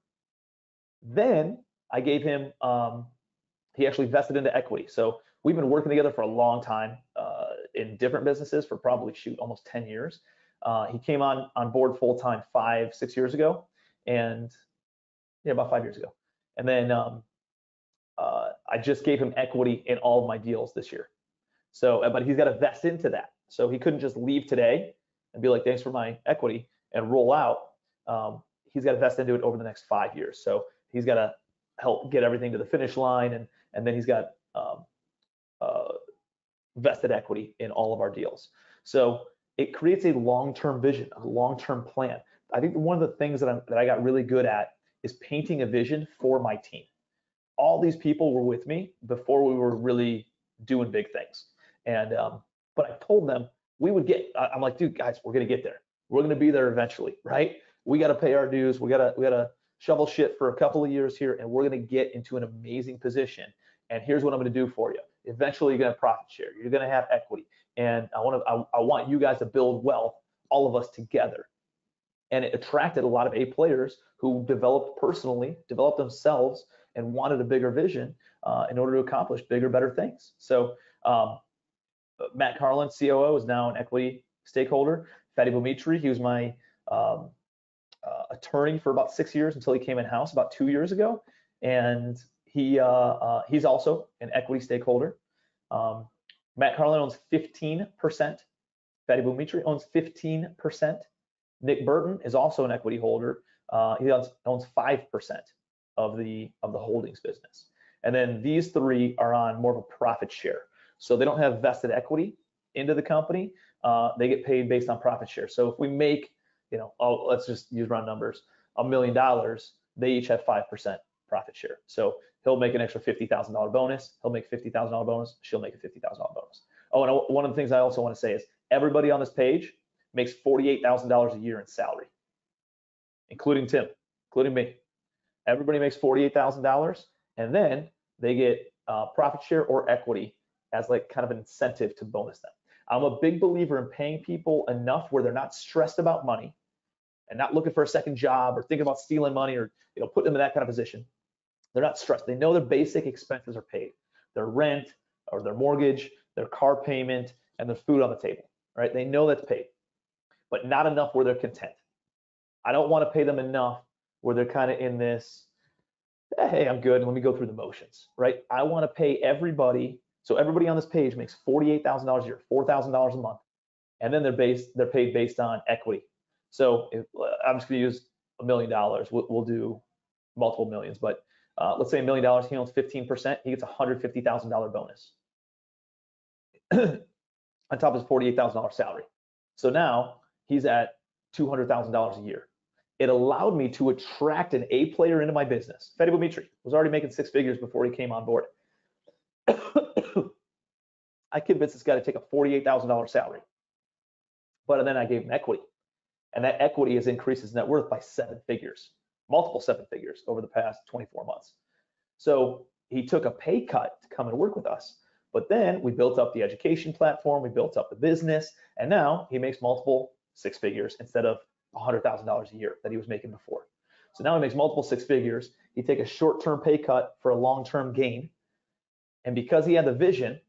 Then I gave him, he actually vested into equity. So We've been working together for a long time in different businesses for probably almost 10 years. He came on board full time 5-6 years ago, and about 5 years ago. And then I just gave him equity in all of my deals this year. So, but he's got to vest into that. So he couldn't just leave today and be like, thanks for my equity and roll out. He's got to vest into it over the next 5 years. So he's got to help get everything to the finish line. And then he's got vested equity in all of our deals. So it creates a long-term vision, a long-term plan. I think one of the things that I got really good at is painting a vision for my team. All these people were with me before we were really doing big things. And, but I told them we would get, I'm like, dude, guys, we're going to get there. We're going to be there eventually, right? We got to pay our dues. We got to shovel shit for a couple of years here, and we're going to get into an amazing position. And here's what I'm going to do for you. Eventually you're going to profit share. You're going to have equity. And I want you guys to build wealth, all of us together. And it attracted a lot of A players who developed personally, developed themselves, and wanted a bigger vision in order to accomplish bigger, better things. So Matt Carlin, COO, is now an equity stakeholder. Fadi Bou Mitri, he was my attorney for about 6 years until he came in-house about 2 years ago. And he's also an equity stakeholder. Matt Carlin owns 15%. Fadi Bou Mitri owns 15%. Nick Burton is also an equity holder. He owns 5% of the holdings business. And then these three are on more of a profit share. So they don't have vested equity into the company. They get paid based on profit share. So if we make, let's just use round numbers, $1 million, they each have 5% profit share. So he'll make an extra $50,000 bonus. He'll make $50,000 bonus. She'll make a $50,000 bonus. Oh, and one of the things I also want to say is everybody on this page makes $48,000 a year in salary, including Tim, including me. Everybody makes $48,000, and then they get profit share or equity as like kind of an incentive to bonus them. I'm a big believer in paying people enough where they're not stressed about money and not looking for a second job or thinking about stealing money or putting them in that kind of position. They're not stressed. They know their basic expenses are paid, their rent or their mortgage, their car payment, and their food on the table, right? They know that's paid, but not enough where they're content. I don't want to pay them enough where they're kind of in this, hey, I'm good, let me go through the motions, right? I want to pay everybody. So everybody on this page makes $48,000 a year, $4,000 a month, and then they're paid based on equity. So if, I'm just going to use $1 million. We'll do multiple millions, but let's say $1 million. He owns 15%. He gets $150,000 bonus on top of his $48,000 salary. So now he's at $200,000 a year. It allowed me to attract an A player into my business. Fadi Bou Mitri was already making six figures before he came on board. I convinced this guy to take a $48,000 salary, but then I gave him equity, and that equity has increased his net worth by seven figures, multiple seven figures over the past 24 months. So he took a pay cut to come and work with us, but then we built up the education platform, we built up the business, and now he makes multiple six figures instead of $100,000 a year that he was making before. So now he makes multiple six figures. He takes a short-term pay cut for a long-term gain. And because he had the vision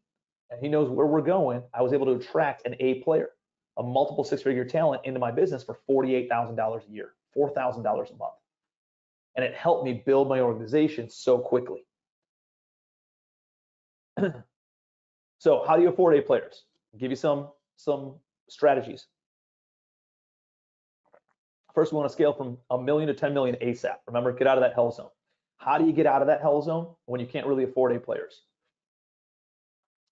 and he knows where we're going, I was able to attract an A player, a multiple six-figure talent into my business for $48,000 a year, $4,000 a month. And it helped me build my organization so quickly. So how do you afford A players? I'll give you some strategies. First, we want to scale from 1 million to 10 million ASAP. Remember, get out of that hell zone. How do you get out of that hell zone when you can't really afford A players?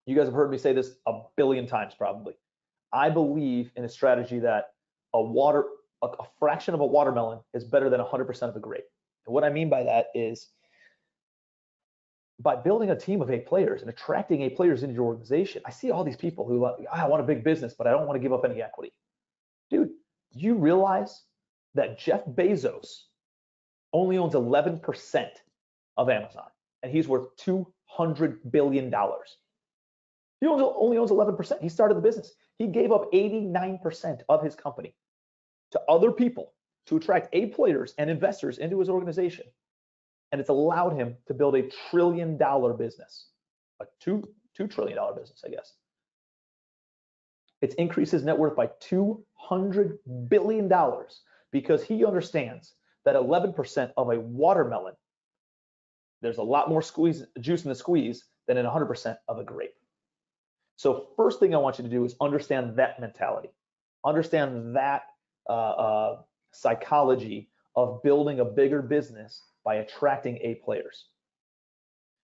You guys have heard me say this 1 billion times probably. I believe in a strategy that a fraction of a watermelon is better than 100% of a grape. And what I mean by that is by building a team of A players and attracting A players into your organization, I see all these people who like, I want a big business, but I don't want to give up any equity. Dude, do you realize that Jeff Bezos only owns 11% of Amazon, and he's worth $200 billion. He only owns 11%. He started the business. He gave up 89% of his company to other people to attract A players and investors into his organization, and it's allowed him to build a $1 trillion business, a $2 $2 trillion business, I guess. It's increased his net worth by $200 billion because he understands that 11% of a watermelon, there's a lot more juice in the squeeze than in 100% of a grape. So first thing I want you to do is understand that mentality, understand that psychology of building a bigger business by attracting A players.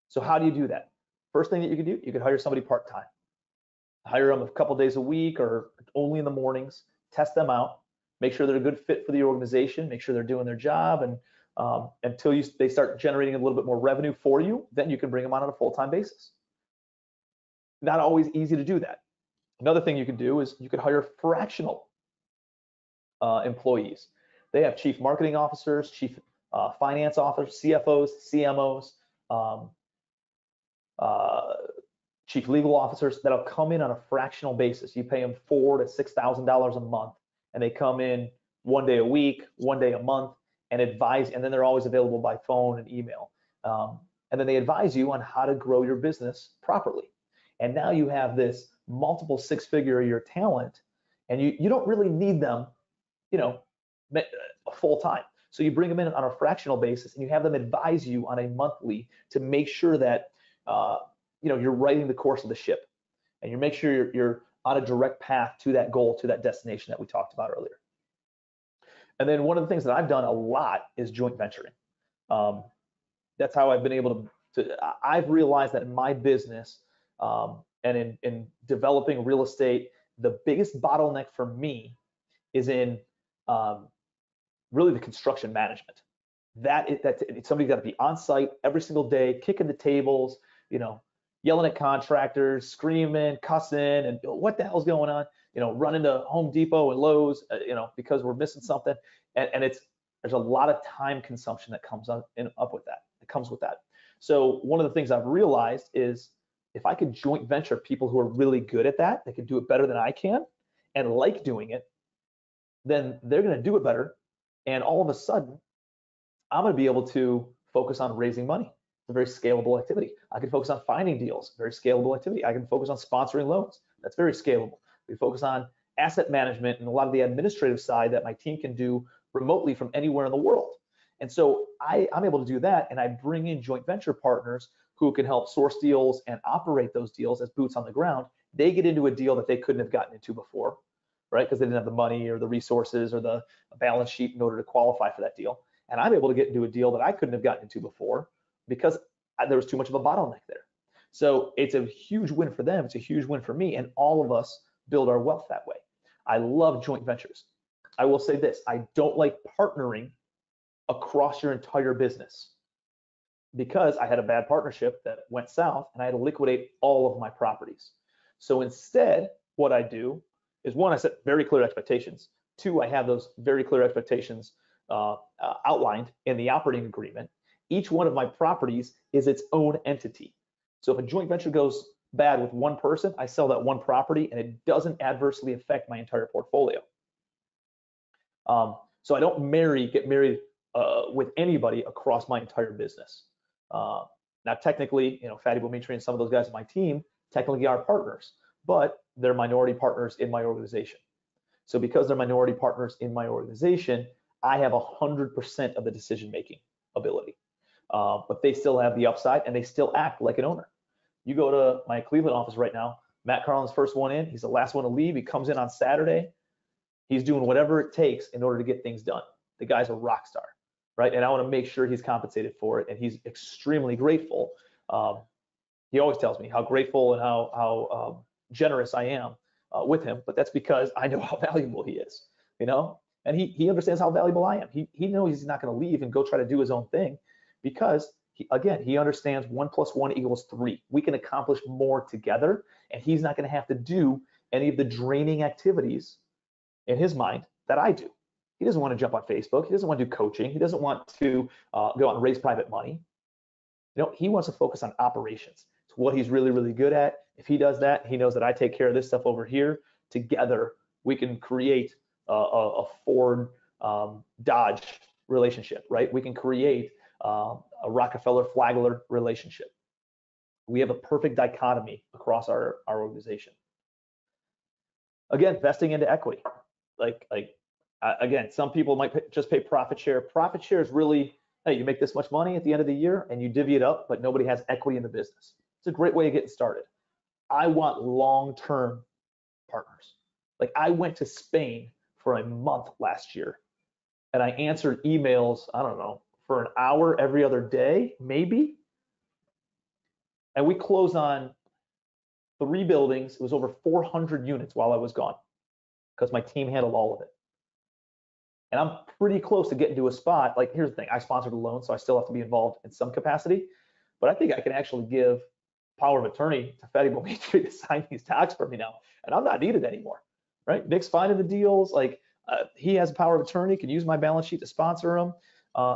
So how do you do that? First thing that you can do, you can hire somebody part-time. Hire them a couple days a week or only in the mornings, test them out, make sure they're a good fit for the organization, make sure they're doing their job, and until they start generating a little bit more revenue for you, then you can bring them on a full-time basis. Not always easy to do that. Another thing you can do is you could hire fractional employees. They have chief marketing officers, chief finance officers, CFOs, CMOs, chief legal officers that'll come in on a fractional basis. You pay them $4,000 to $6,000 a month, and they come in one day a week, one day a month, and advise, and then they're always available by phone and email. And then they advise you on how to grow your business properly. And now you have this multiple six-figure a year talent, and you don't really need them, you know, full time. So you bring them in on a fractional basis, and you have them advise you on a monthly to make sure that you know, you're writing the course of the ship, and you make sure you're on a direct path to that goal, to that destination that we talked about earlier. And then one of the things that I've done a lot is joint venturing. That's how I've been able to I've realized that in my business and in developing real estate, the biggest bottleneck for me is in really the construction management. Somebody's got to be on site every single day, kicking the tables, you know, yelling at contractors, screaming, cussing, and what the hell's going on? You know, running to Home Depot and Lowe's, you know, because we're missing something, and there's a lot of time consumption that comes up with that. It comes with that. So one of the things I've realized is if I could joint venture people who are really good at that, they can do it better than I can, and like doing it, then they're going to do it better, and all of a sudden, I'm going to be able to focus on raising money. It's a very scalable activity. I can focus on finding deals, very scalable activity. I can focus on sponsoring loans. That's very scalable. We focus on asset management and a lot of the administrative side that my team can do remotely from anywhere in the world. And so I'm able to do that, and I bring in joint venture partners who can help source deals and operate those deals as boots on the ground. They get into a deal that they couldn't have gotten into before, right? Because they didn't have the money or the resources or the balance sheet in order to qualify for that deal. And I'm able to get into a deal that I couldn't have gotten into before, because there was too much of a bottleneck there. So it's a huge win for them. It's a huge win for me. And all of us build our wealth that way. I love joint ventures. I will say this. I don't like partnering across your entire business, because I had a bad partnership that went south and I had to liquidate all of my properties. So instead, what I do is, one, I set very clear expectations. Two, I have those very clear expectations outlined in the operating agreement. Each one of my properties is its own entity. So if a joint venture goes bad with one person, I sell that one property and it doesn't adversely affect my entire portfolio. So I don't get married with anybody across my entire business. Now, technically, you know, Fadi Bou Mitri and some of those guys on my team technically are partners, but they're minority partners in my organization. So because they're minority partners in my organization, I have 100% of the decision-making ability. But they still have the upside and they still act like an owner. You go to my Cleveland office right now, Matt Carlin's first one in, he's the last one to leave, he comes in on Saturday, he's doing whatever it takes in order to get things done. The guy's a rock star, right? And I wanna make sure he's compensated for it, and he's extremely grateful. He always tells me how grateful and how generous I am with him, but that's because I know how valuable he is, you know? And he understands how valuable I am. He knows he's not gonna leave and go try to do his own thing, because he understands 1 + 1 = 3. We can accomplish more together, and he's not going to have to do any of the draining activities in his mind that I do. He doesn't want to jump on Facebook. He doesn't want to do coaching. He doesn't want to go out and raise private money. You know, he wants to focus on operations. It's what he's really, really good at. If he does that, he knows that I take care of this stuff over here. Together, we can create a Ford Dodge relationship, right? We can create a Rockefeller Flagler relationship. We have a perfect dichotomy across our organization. Again, vesting into equity. Again, some people might just pay profit share. Profit share is really, hey, you make this much money at the end of the year and you divvy it up, but nobody has equity in the business. It's a great way of getting started. I want long-term partners. Like, I went to Spain for a month last year and I answered emails, I don't know, for an hour every other day, maybe. And we closed on 3 buildings. It was over 400 units while I was gone because my team handled all of it. And I'm pretty close to getting to a spot. Like, here's the thing, I sponsored a loan, so I still have to be involved in some capacity, but I think I can actually give power of attorney to Fadi Bou Mitri to sign these docs for me now, and I'm not needed anymore, right? Nick's finding the deals. Like, he has power of attorney, can use my balance sheet to sponsor him,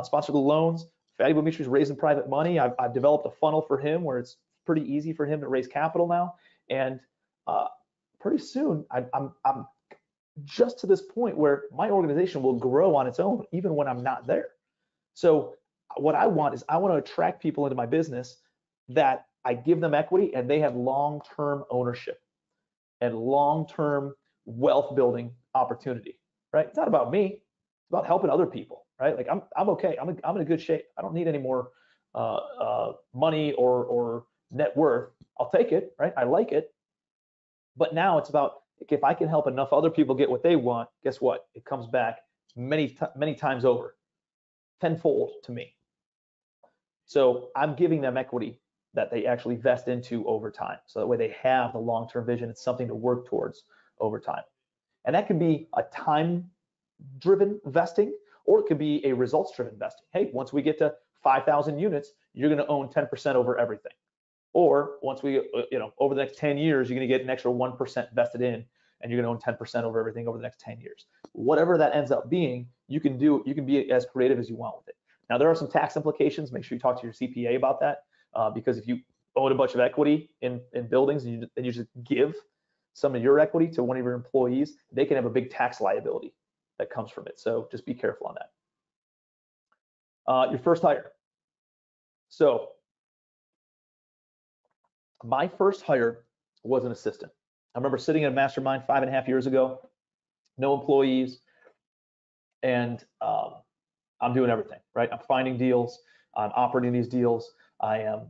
sponsor the loans. Fadi Bou Mitri's raising private money. I've developed a funnel for him where it's pretty easy for him to raise capital now, and pretty soon I'm just to this point where my organization will grow on its own even when I'm not there. So what I want is I want to attract people into my business that I give them equity and they have long-term ownership and long-term wealth building opportunity, right? It's not about me, it's about helping other people, right? Like, I'm okay, I'm in a good shape. I don't need any more money or net worth. I'll take it, right? I like it. But now it's about, if I can help enough other people get what they want, guess what? It comes back many times over, tenfold to me. So I'm giving them equity that they actually vest into over time. So that way they have the long-term vision. It's something to work towards over time. And that could be a time-driven vesting, or it could be a results-driven vesting. Hey, once we get to 5,000 units, you're going to own 10% over everything. Or once we, over the next 10 years, you're going to get an extra 1% vested in, and you're going to own 10% over everything over the next 10 years. Whatever that ends up being, you can do. You can be as creative as you want with it. Now, there are some tax implications. Make sure you talk to your CPA about that, because if you own a bunch of equity in buildings and you just give some of your equity to one of your employees, they can have a big tax liability that comes from it. So just be careful on that. Your first hire. So my first hire was an assistant. I remember sitting in a mastermind 5.5 years ago, no employees, and I'm doing everything, right? I'm finding deals, I'm operating these deals, I am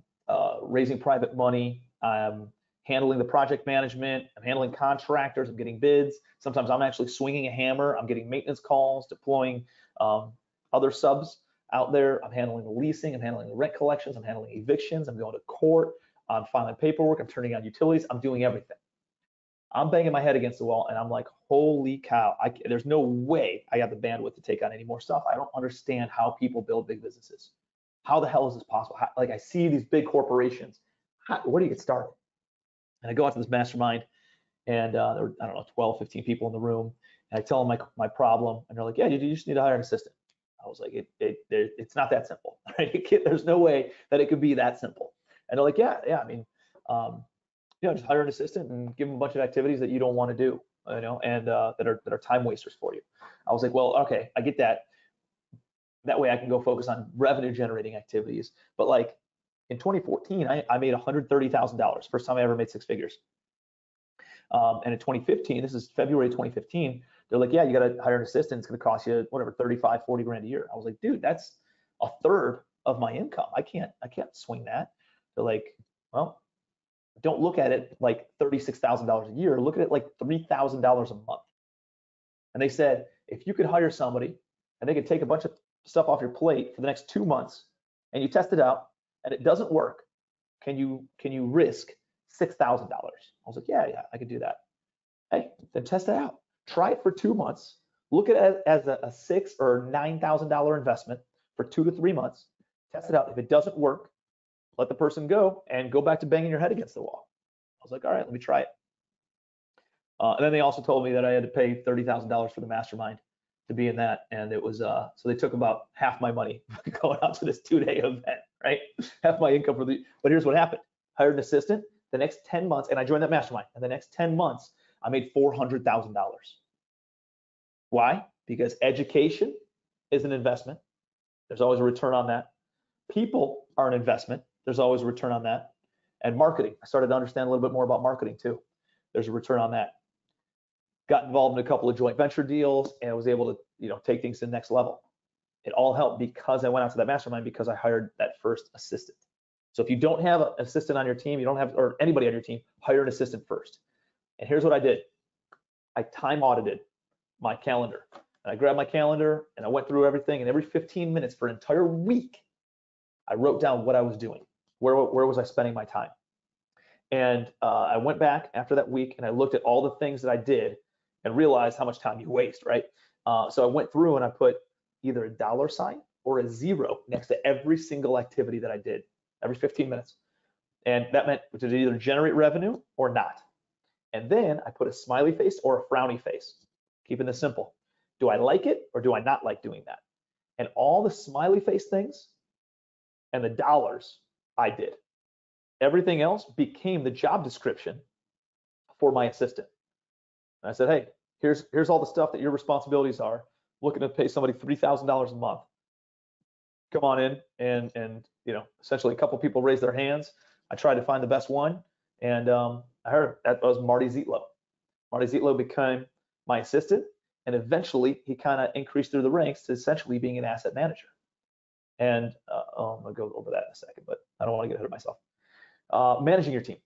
raising private money, I'm handling the project management, I'm handling contractors, I'm getting bids. Sometimes I'm actually swinging a hammer, I'm getting maintenance calls, deploying other subs out there, I'm handling the leasing, I'm handling the rent collections, I'm handling evictions, I'm going to court, I'm filing paperwork, I'm turning on utilities, I'm doing everything. I'm banging my head against the wall and I'm like, holy cow, there's no way I got the bandwidth to take on any more stuff. I don't understand how people build big businesses. How the hell is this possible? I see these big corporations. Where do you get started? And I go out to this mastermind and there were, I don't know, 12, 15 people in the room. And I tell them my problem and they're like, yeah, you just need to hire an assistant. I was like, it's not that simple. Right? There's no way that it could be that simple. And they're like, yeah. I mean, just hire an assistant and give them a bunch of activities that you don't want to do, and that are time wasters for you. I was like, well, okay, I get that. That way I can go focus on revenue generating activities. But like in 2014, I made $130,000, first time I ever made 6 figures. And in 2015, this is February 2015, they're like, yeah, you got to hire an assistant. It's going to cost you whatever, 35, 40 grand a year. I was like, dude, that's a third of my income. I can't swing that. They're like, well, don't look at it like $36,000 a year. Look at it like $3,000 a month. And they said, if you could hire somebody and they could take a bunch of stuff off your plate for the next 2 months and you test it out and it doesn't work, can you risk $6,000? I was like, yeah, I could do that. Hey, then test it out. Try it for 2 months. Look at it as a $6,000 or $9,000 investment for 2 to 3 months. Test it out. If it doesn't work, let the person go and go back to banging your head against the wall. I was like, all right, let me try it. And then they also told me that I had to pay $30,000 for the mastermind to be in that. And it was, so they took about half my money going out to this 2-day event, right? Half my income but here's what happened. Hired an assistant the next 10 months and I joined that mastermind. And the next 10 months, I made $400,000. Why? Because education is an investment. There's always a return on that. People are an investment. There's always a return on that. and marketing. I started to understand a little bit more about marketing too. There's a return on that. Got involved in a couple of joint venture deals and was able to, you know, take things to the next level. It all helped because I went out to that mastermind, because I hired that first assistant. So if you don't have an assistant on your team, you don't have, or anybody on your team, hire an assistant first. And here's what I did. I time audited my calendar. And I grabbed my calendar and I went through everything, and every 15 minutes for an entire week, I wrote down what I was doing. Where was I spending my time? And I went back after that week and I looked at all the things that I did and realized how much time you waste, right? So I went through and I put either $.sign or $0 next to every single activity that I did every 15 minutes. And that meant to either generate revenue or not. And then I put a smiley face or a frowny face, keeping this simple. Do I like it or do I not like doing that? And all the smiley face things and the dollars I did. Everything else became the job description for my assistant. And I said, hey, here's all the stuff that your responsibilities are. Looking to pay somebody $3,000 a month. Come on in, and you know, essentially a couple people raised their hands. I tried to find the best one, and I heard that was Marty Zitlow. Marty Zitlow became my assistant, and eventually he kind of increased through the ranks to essentially being an asset manager. And I'm gonna go over that in a second, but I don't want to get ahead of myself. Managing your team.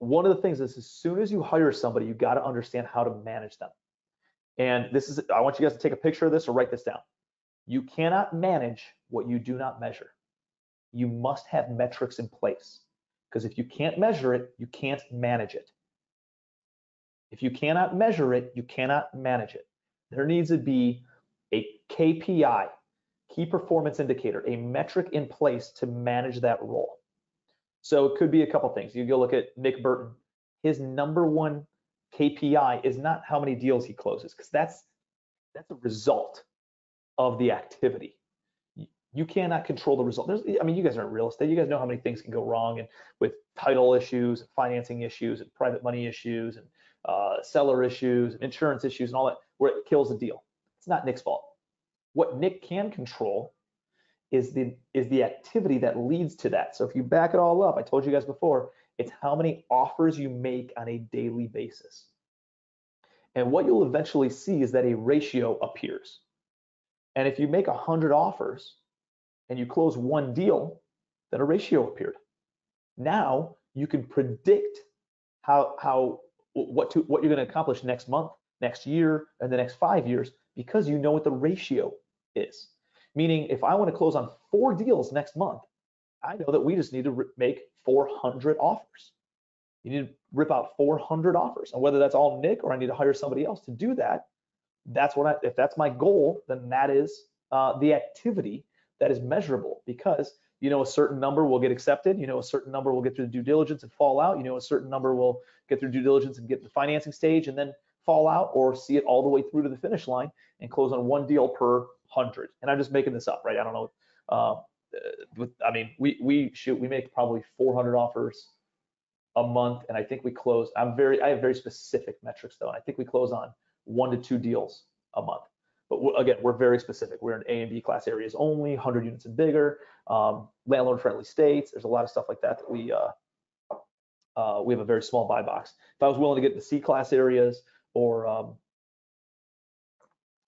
One of the things is, as soon as you hire somebody, you got to understand how to manage them. And this is, I want you guys to take a picture of this or write this down. You cannot manage what you do not measure. You must have metrics in place, because if you can't measure it, you can't manage it. If you cannot measure it, you cannot manage it. There needs to be a KPI, key performance indicator, a metric in place to manage that role. So it could be a couple things. You go look at Nick Burton. His number one KPI is not how many deals he closes, because that's a result of the activity. You cannot control the result. I mean, you guys are in real estate. You guys know how many things can go wrong, and with title issues, financing issues, and private money issues, and seller issues, and insurance issues, and all that, where it kills a deal. It's not Nick's fault. What Nick can control is the activity that leads to that. So if you back it all up, I told you guys before, it's how many offers you make on a daily basis. And what you'll eventually see is that a ratio appears. And if you make 100 offers and you close one deal, then a ratio appeared. Now you can predict what you're going to accomplish next month, next year, and the next 5 years, because you know what the ratio is. Meaning, if I want to close on 4 deals next month, I know that we just need to make 400 offers. You need to rip out 400 offers. And whether that's all Nick or I need to hire somebody else to do that, that's what if that's my goal, then that is the activity that is measurable, because you know a certain number will get accepted, you know a certain number will get through the due diligence and fall out, you know a certain number will get through due diligence and get to the financing stage and then fall out, or see it all the way through to the finish line and close on 1 deal per 100. And I'm just making this up, right? I don't know. I mean, we make probably 400 offers a month, and I think we close. I have very specific metrics though, and I think we close on 1 to 2 deals a month. But again, we're very specific. We're in A and B class areas only, 100 units and bigger, landlord-friendly states. There's a lot of stuff like that that we have a very small buy box. If I was willing to get the C class areas or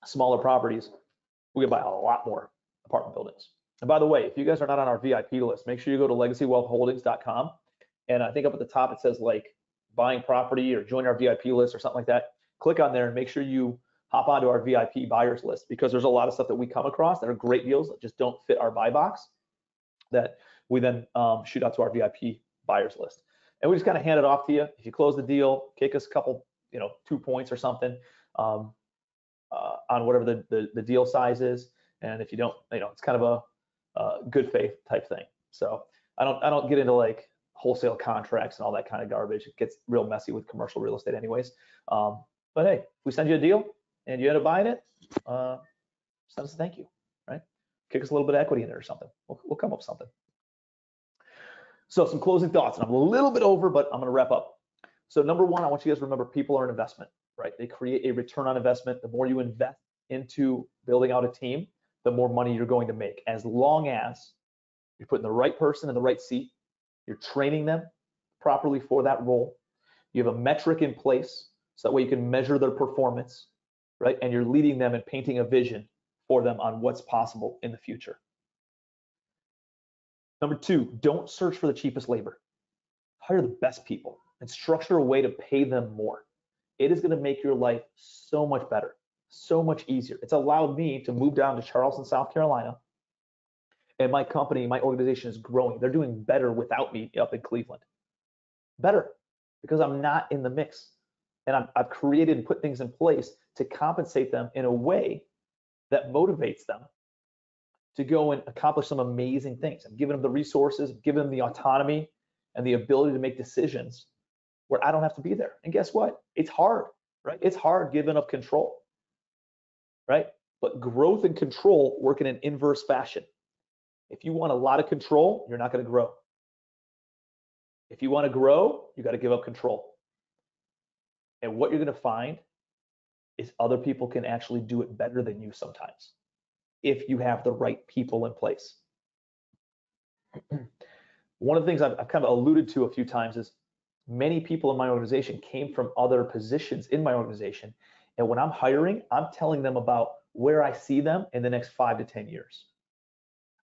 smaller properties, we could buy a lot more apartment buildings. And by the way, if you guys are not on our VIP list, make sure you go to legacywealthholdings.com. And I think up at the top, it says like buying property or join our VIP list or something like that. Click on there and make sure you hop onto our VIP buyers list, because there's a lot of stuff that we come across that are great deals that just don't fit our buy box that we then shoot out to our VIP buyers list. And we just kind of hand it off to you. If you close the deal, kick us a couple, 2 points or something on whatever the deal size is. And if you don't, it's kind of a good faith type thing. So I don't get into like wholesale contracts and all that kind of garbage. It gets real messy with commercial real estate anyways. But hey, if we send you a deal and you end up buying it, send us a thank you, right? Kick us a little bit of equity in it or something. We'll come up with something. So some closing thoughts, and I'm a little bit over, but I'm going to wrap up. So number one, I want you guys to remember people are an investment, right? They create a return on investment. The more you invest into building out a team, the more money you're going to make, as long as you're putting the right person in the right seat You're training them properly for that role. You have a metric in place, so that way you can measure their performance, right? And you're leading them and painting a vision for them on what's possible in the future. Number two, don't search for the cheapest labor. Hire the best people and structure a way to pay them more. It is going to make your life so much better, so much easier. It's allowed me to move down to Charleston, South Carolina, and my company, my organization is growing. They're doing better without me up in Cleveland. Better, because I'm not in the mix. And I've created and put things in place to compensate them in a way that motivates them to go and accomplish some amazing things. I'm giving them the resources, I'm giving them the autonomy and the ability to make decisions where I don't have to be there. And guess what? It's hard, right? It's hard giving up control, right? But growth and control work in an inverse fashion. If you want a lot of control, you're not going to grow. If you want to grow, you got to give up control. And what you're going to find is other people can actually do it better than you sometimes, if you have the right people in place. One of the things I've kind of alluded to a few times is many people in my organization came from other positions in my organization. And when I'm hiring, I'm telling them about where I see them in the next 5 to 10 years.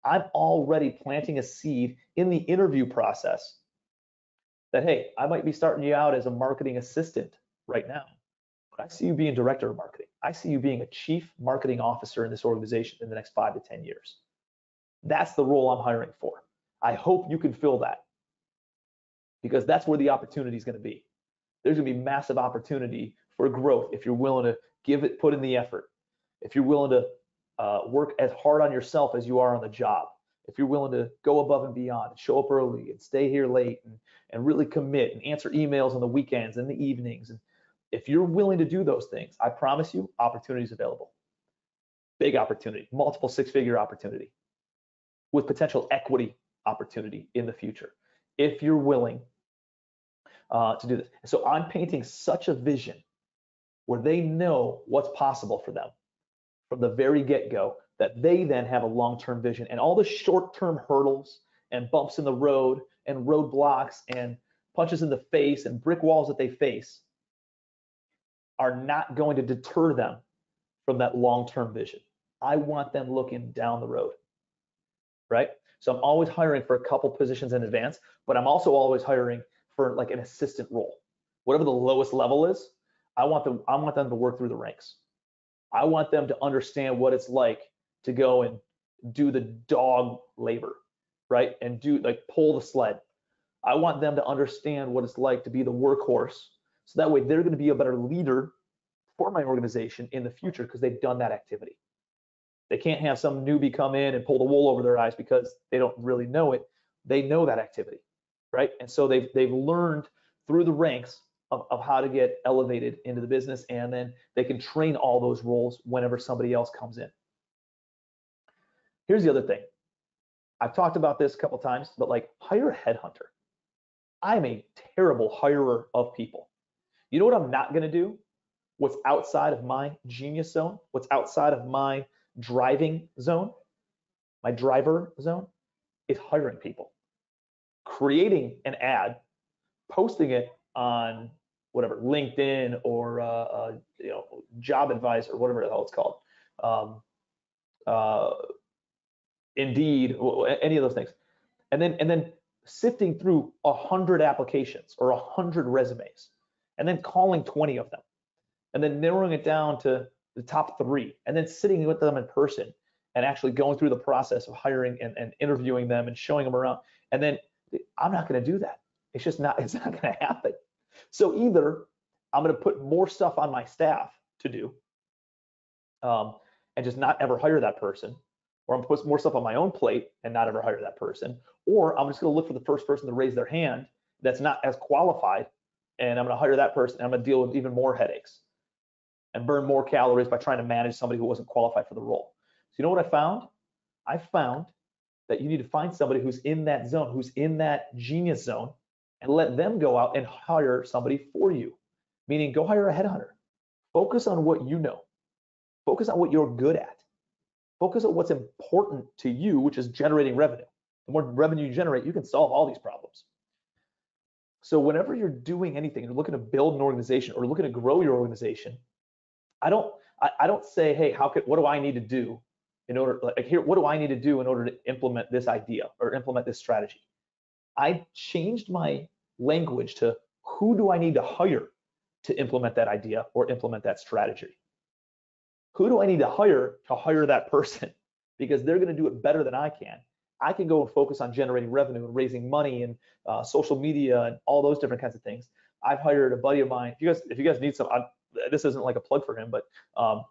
I'm already planting a seed in the interview process that, hey, I might be starting you out as a marketing assistant right now, but I see you being director of marketing. I see you being a chief marketing officer in this organization in the next 5 to 10 years. That's the role I'm hiring for. I hope you can fill that, because that's where the opportunity is going to be. There's going to be massive opportunity for growth if you're willing to give it, put in the effort, if you're willing to work as hard on yourself as you are on the job, if you're willing to go above and beyond, and show up early and stay here late and really commit and answer emails on the weekends and the evenings. And if you're willing to do those things, I promise you, opportunities available. Big opportunity, multiple six-figure opportunity with potential equity opportunity in the future, if you're willing to do this. So I'm painting such a vision where they know what's possible for them from the very get-go, that they then have a long-term vision, and all the short-term hurdles and bumps in the road and roadblocks and punches in the face and brick walls that they face are not going to deter them from that long-term vision. I want them looking down the road, right? So I'm always hiring for a couple positions in advance, but I'm also always hiring for like an assistant role. Whatever the lowest level is, I want them to work through the ranks. I want them to understand what it's like to go and do the dog labor, right? And do like pull the sled. I want them to understand what it's like to be the workhorse. So that way they're going to be a better leader for my organization in the future because they've done that activity. They can't have some newbie come in and pull the wool over their eyes because they don't really know it. They know that activity, right? And so they've learned through the ranks of how to get elevated into the business, and then they can train all those roles whenever somebody else comes in. Here's the other thing. I've talked about this a couple times, but like, hire a headhunter. I'm a terrible hirer of people. You know what I'm not going to do? What's outside of my genius zone? What's outside of my driving zone, my driver zone, is hiring people. Creating an ad, posting it on whatever, LinkedIn or you know, Job Advice or whatever the hell it's called, Indeed, any of those things, and then sifting through 100 applications or 100 resumes, and then calling 20 of them, and then narrowing it down to the top 3, and then sitting with them in person and actually going through the process of hiring and interviewing them and showing them around. And then I'm not going to do that. It's just not, it's not going to happen. So either I'm going to put more stuff on my staff to do and just not ever hire that person, or I'm going to put more stuff on my own plate and not ever hire that person, or I'm just going to look for the first person to raise their hand that's not as qualified, and I'm going to hire that person, and I'm going to deal with even more headaches and burn more calories by trying to manage somebody who wasn't qualified for the role. So you know what I found? I found that you need to find somebody who's in that zone, who's in that genius zone, and let them go out and hire somebody for you. Meaning, go hire a headhunter. Focus on what you know. Focus on what you're good at. Focus on what's important to you, which is generating revenue. the more revenue you generate, you can solve all these problems. So whenever you're doing anything, you're looking to build an organization or looking to grow your organization, I don't say, hey, what do I need to do in order, what do I need to do in order to implement this idea or implement this strategy? I changed my language to who do I need to hire to implement that idea or implement that strategy? Who do I need to hire that person? Because they're going to do it better than I can. I can go and focus on generating revenue and raising money and social media and all those different kinds of things. I've hired a buddy of mine. If you guys need some, this isn't like a plug for him, but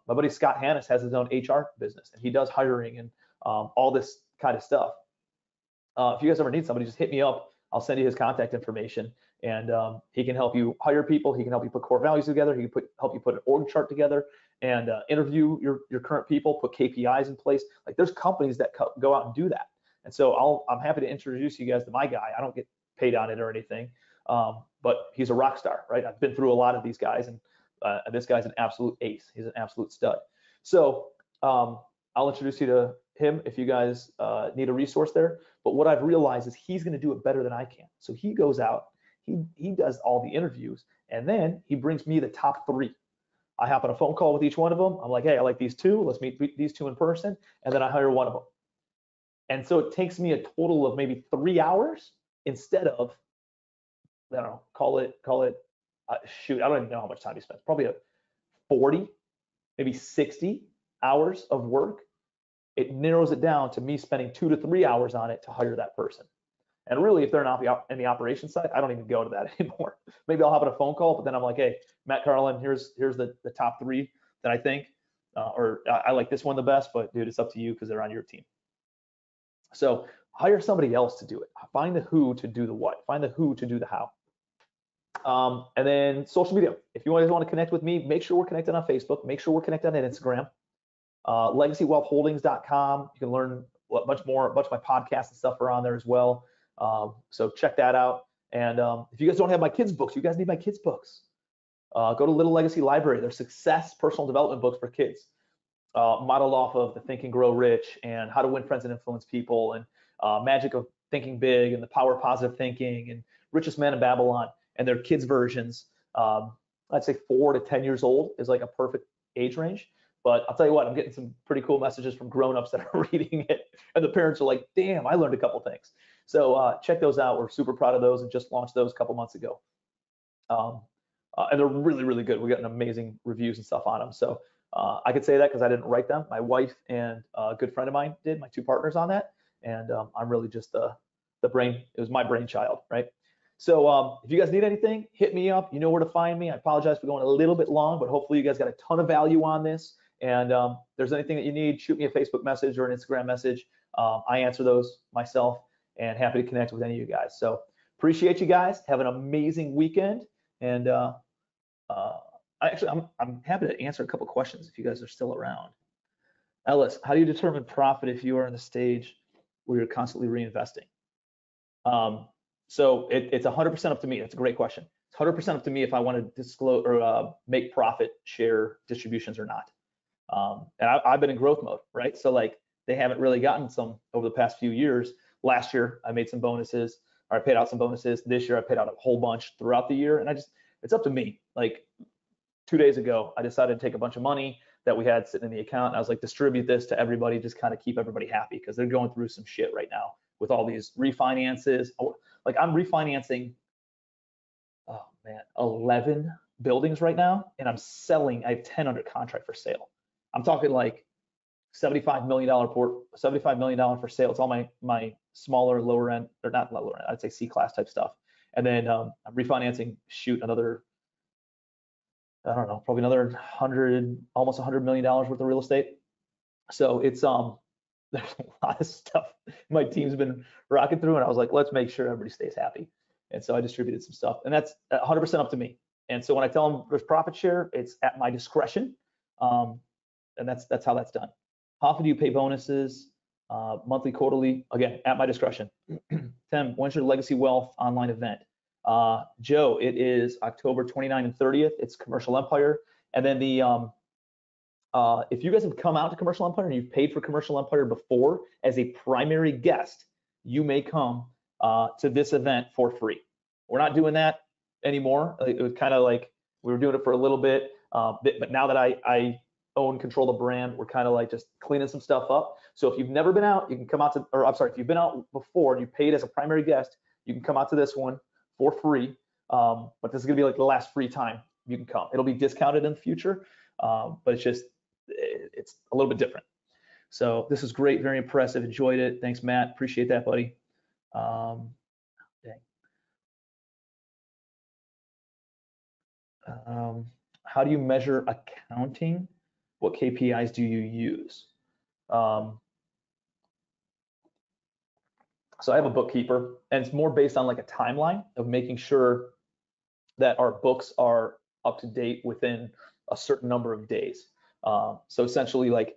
my buddy Scott Hanis has his own HR business, and he does hiring and all this kind of stuff. If you guys ever need somebody, just hit me up. I'll send you his contact information, and he can help you hire people. He can help you put core values together. He can help you put an org chart together and interview your current people, put KPIs in place. Like, there's companies that go out and do that. And so I'm happy to introduce you guys to my guy. I don't get paid on it or anything, but he's a rock star, right? I've been through a lot of these guys, and this guy's an absolute ace. He's an absolute stud. So I'll introduce you to him if you guys need a resource there. But what I've realized is he's going to do it better than I can. So he goes out, he does all the interviews, and then he brings me the top three. I hop on a phone call with each one of them. I'm like, hey, I like these two. Let's meet these two in person. And then I hire one of them. And so it takes me a total of maybe 3 hours instead of, I don't know, I don't even know how much time he spends. Probably 40, maybe 60 hours of work. It narrows it down to me spending 2 to 3 hours on it to hire that person. And really, if they're not in the operations side, I don't even go to that anymore. Maybe I'll hop on a phone call, but then I'm like, hey, Matt Carlin, here's the top three that I think, or I like this one the best, but dude, it's up to you because they're on your team. So hire somebody else to do it. Find the who to do the what. Find the who to do the how. And then social media. If you guys want to connect with me, make sure we're connected on Facebook. Make sure we're connected on Instagram. LegacyWealthHoldings.com. You can learn much more. A bunch of my podcasts and stuff are on there as well. So check that out. And if you guys don't have my kids' books, you guys need my kids' books. Go to Little Legacy Library. They're success personal development books for kids. Modeled off of the Think and Grow Rich and How to Win Friends and Influence People and Magic of Thinking Big and The Power of Positive Thinking and Richest Man in Babylon and their kids' versions. I'd say 4 to 10 years old is like a perfect age range. But I'll tell you what, I'm getting some pretty cool messages from grownups that are reading it, and the parents are like, damn, I learned a couple things. So check those out. We're super proud of those and just launched those a couple months ago. And they're really, really good. We're getting amazing reviews and stuff on them. So I could say that because I didn't write them. My wife and a good friend of mine did, my two partners on that. And I'm really just the brain. It was my brainchild, right? So if you guys need anything, hit me up. You know where to find me. I apologize for going a little bit long, but hopefully you guys got a ton of value on this. And if there's anything that you need, shoot me a Facebook message or an Instagram message. I answer those myself and happy to connect with any of you guys. So appreciate you guys. Have an amazing weekend. And I'm happy to answer a couple questions if you guys are still around. Ellis, how do you determine profit if you are in the stage where you're constantly reinvesting? So it's 100% up to me. That's a great question. It's 100% up to me if I want to disclose or make profit share distributions or not. And I've been in growth mode, right? So like they haven't really gotten some over the past few years. Last year I made some bonuses, or I paid out some bonuses. This year I paid out a whole bunch throughout the year, and it's up to me. Like 2 days ago, I decided to take a bunch of money that we had sitting in the account, and I was like, distribute this to everybody, just kind of keep everybody happy because they're going through some shit right now with all these refinances. Like I'm refinancing, oh man, 11 buildings right now, and I'm selling. I have 10 under contract for sale. I'm talking like $75 million for sale. It's all my smaller, lower end, or not lower end, I'd say C-class type stuff. And then I'm refinancing, shoot, another, I don't know, probably another almost $100 million worth of real estate. So it's there's a lot of stuff my team's been rocking through, and I was like, let's make sure everybody stays happy. And so I distributed some stuff, and that's 100% up to me. And so when I tell them there's profit share, it's at my discretion. And that's how that's done. How often do you pay bonuses? Monthly, quarterly? Again, at my discretion. Tim, when's your Legacy Wealth online event? Joe, it is October 29th and 30th. It's Commercial Empire. And then the if you guys have come out to Commercial Empire and you've paid for Commercial Empire before as a primary guest, you may come to this event for free. We're not doing that anymore. It was kind of like we were doing it for a little bit, but now that I own control the brand, we're kind of like just cleaning some stuff up. So if you've never been out, you can come out to, or I'm sorry, if you've been out before and you paid as a primary guest, you can come out to this one for free. But this is gonna be like the last free time you can come. It'll be discounted in the future, but it's just, it's a little bit different. So this is great, very impressive, enjoyed it. Thanks, Matt, appreciate that, buddy. How do you measure accounting? What KPIs do you use? So I have a bookkeeper, and it's more based on like a timeline of making sure that our books are up to date within a certain number of days. So essentially, like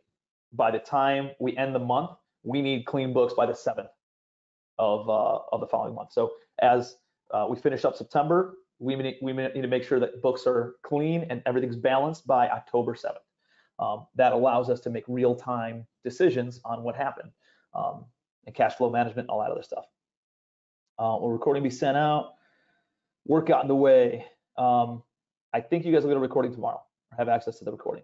by the time we end the month, we need clean books by the 7th of the following month. So as we finish up September, we need to make sure that books are clean and everything's balanced by October 7th. That allows us to make real-time decisions on what happened, and cash flow management, all that other stuff. Will recording be sent out? Work got in the way. I think you guys will get a recording tomorrow, or have access to the recording.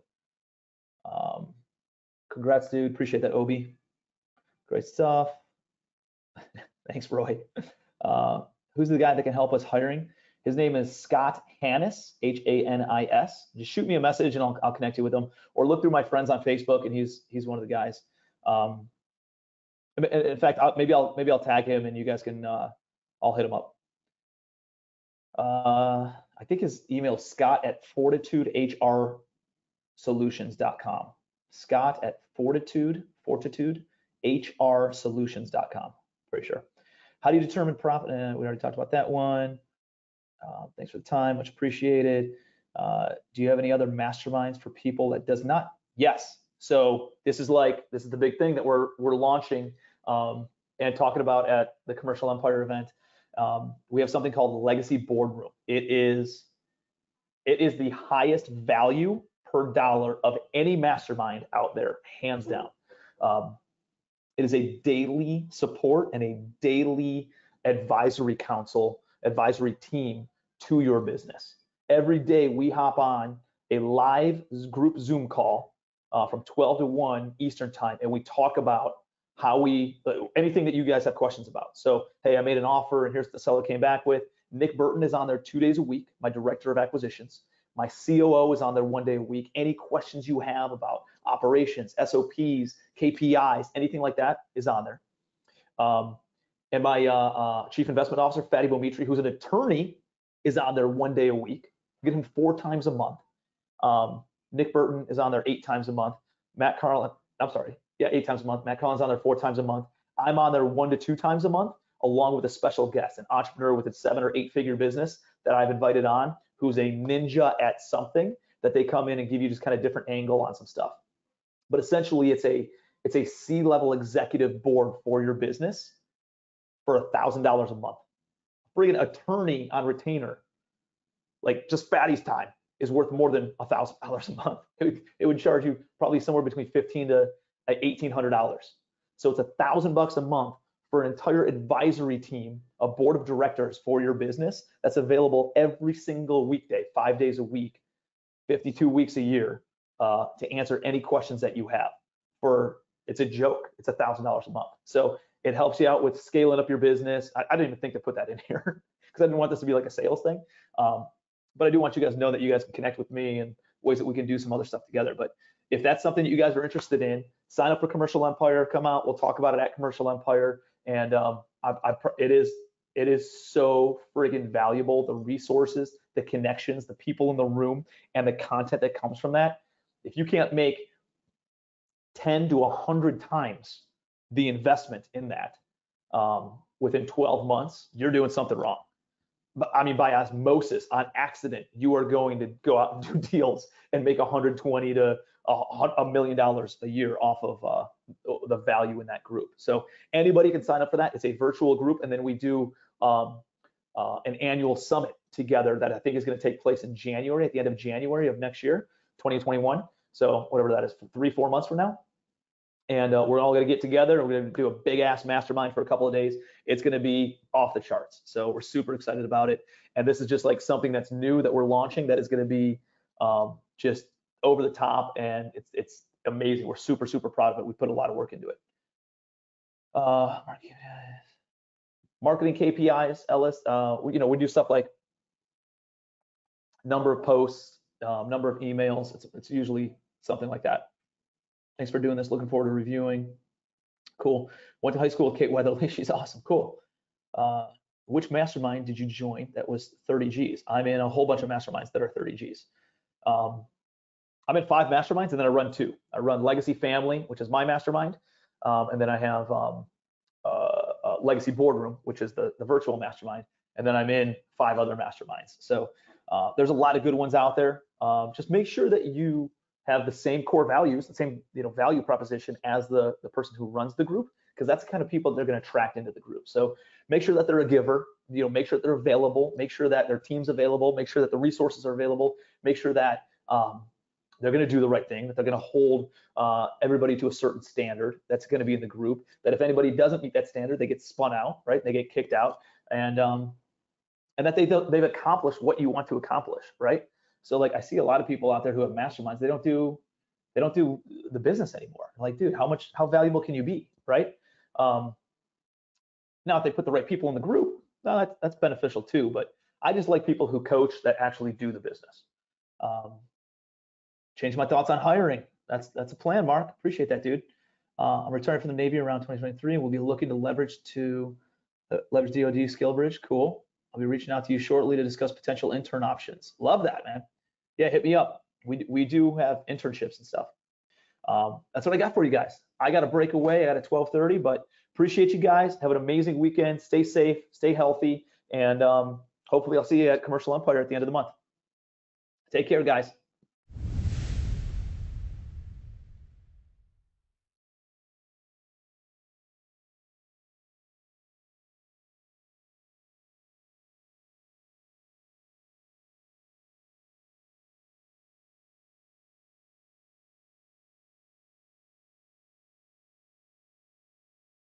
Congrats, dude. Appreciate that, Obi. Great stuff. Thanks, Roy. Who's the guy that can help us hiring? His name is Scott Hanis, H-A-N-I-S. Just shoot me a message and I'll connect you with him, or look through my friends on Facebook, and he's one of the guys. In fact, maybe I'll tag him and you guys can I'll hit him up. I think his email is Scott@FortitudeHRSolutions.com. Scott@FortitudeHRSolutions.com. Pretty sure. How do you determine profit? We already talked about that one. Thanks for the time, much appreciated. Do you have any other masterminds for people that does not? Yes. So this is the big thing that we're launching and talking about at the Commercial Empire event. We have something called Legacy Boardroom. It is the highest value per dollar of any mastermind out there, hands down. It is a daily support and a daily advisory council, advisory team to your business. Every day we hop on a live group Zoom call from 12 to 1 Eastern time, and we talk about how anything that you guys have questions about. So, hey, I made an offer and here's what the seller came back with. Nick Burton is on there 2 days a week, my director of acquisitions. My COO is on there 1 day a week. Any questions you have about operations, SOPs, KPIs, anything like that is on there. And my chief investment officer, Fadi Bou Mitri, who's an attorney, is on there 1 day a week. Get him 4 times a month. Nick Burton is on there 8 times a month. Matt Carlin, I'm sorry, yeah, 8 times a month. Matt Carlin's on there 4 times a month. I'm on there 1 to 2 times a month, along with a special guest, an entrepreneur with a 7- or 8-figure business that I've invited on, who's a ninja at something, that they come in and give you just kind of different angle on some stuff. But essentially, it's a C-level executive board for your business for $1,000 a month. Bring an attorney on retainer, like just Fatty's time, is worth more than $1,000 a month. It would charge you probably somewhere between $1,500 to $1,800. So it's $1,000 a month for an entire advisory team, a board of directors for your business that's available every single weekday, 5 days a week, 52 weeks a year, to answer any questions that you have. It's a joke. It's $1,000 a month. So it helps you out with scaling up your business. I didn't even think to put that in here because I didn't want this to be like a sales thing. But I do want you guys to know that you guys can connect with me and ways that we can do some other stuff together. But if that's something that you guys are interested in, sign up for Commercial Empire. Come out. We'll talk about it at Commercial Empire. And it is so friggin' valuable, the resources, the connections, the people in the room, and the content that comes from that. If you can't make 10 to 100 times the investment in that within 12 months, you're doing something wrong. But I mean, by osmosis, on accident, you are going to go out and do deals and make $120 to $1 million a year off of the value in that group. So anybody can sign up for that. It's a virtual group, and then we do an annual summit together that I think is going to take place in January, at the end of January of next year, 2021. So whatever that is, 3-4 months from now. And we're all going to get together and we're going to do a big ass mastermind for a couple of days. It's going to be off the charts. So we're super excited about it. And this is just like something that's new that we're launching that is going to be just over the top. And it's amazing. We're super, super proud of it. We put a lot of work into it. Marketing KPIs, Ellis, we do stuff like number of posts, number of emails. It's usually something like that. Thanks for doing this. Looking forward to reviewing. Cool. Went to high school with Kate Weatherly. She's awesome. Cool. Which mastermind did you join that was 30 G's? I'm in a whole bunch of masterminds that are 30 G's. I'm in 5 masterminds and then I run 2. I run Legacy Family, which is my mastermind. And then I have Legacy Boardroom, which is the virtual mastermind. And then I'm in 5 other masterminds. So there's a lot of good ones out there. Just make sure that you have the same core values, the same value proposition as the person who runs the group, because that's the kind of people they're going to attract into the group. So make sure that they're a giver, make sure that they're available, make sure that their team's available, make sure that the resources are available, make sure that they're going to do the right thing, that they're going to hold everybody to a certain standard that's going to be in the group, that if anybody doesn't meet that standard, they get spun out, right? They get kicked out, and that they've accomplished what you want to accomplish, right? So like I see a lot of people out there who have masterminds, they don't do the business anymore. Like, dude, how valuable can you be, right? Now if they put the right people in the group, well, that's beneficial too. But I just like people who coach that actually do the business. Change my thoughts on hiring. That's a plan, Mark. Appreciate that, dude. I'm retiring from the Navy around 2023, and we'll be looking to leverage DoD skill bridge. Cool. I'll be reaching out to you shortly to discuss potential intern options. Love that, man. Yeah, hit me up. We do have internships and stuff. That's what I got for you guys. I got to break away at 12:30, but appreciate you guys. Have an amazing weekend. Stay safe, stay healthy, and hopefully I'll see you at Commercial Empire at the end of the month. Take care, guys.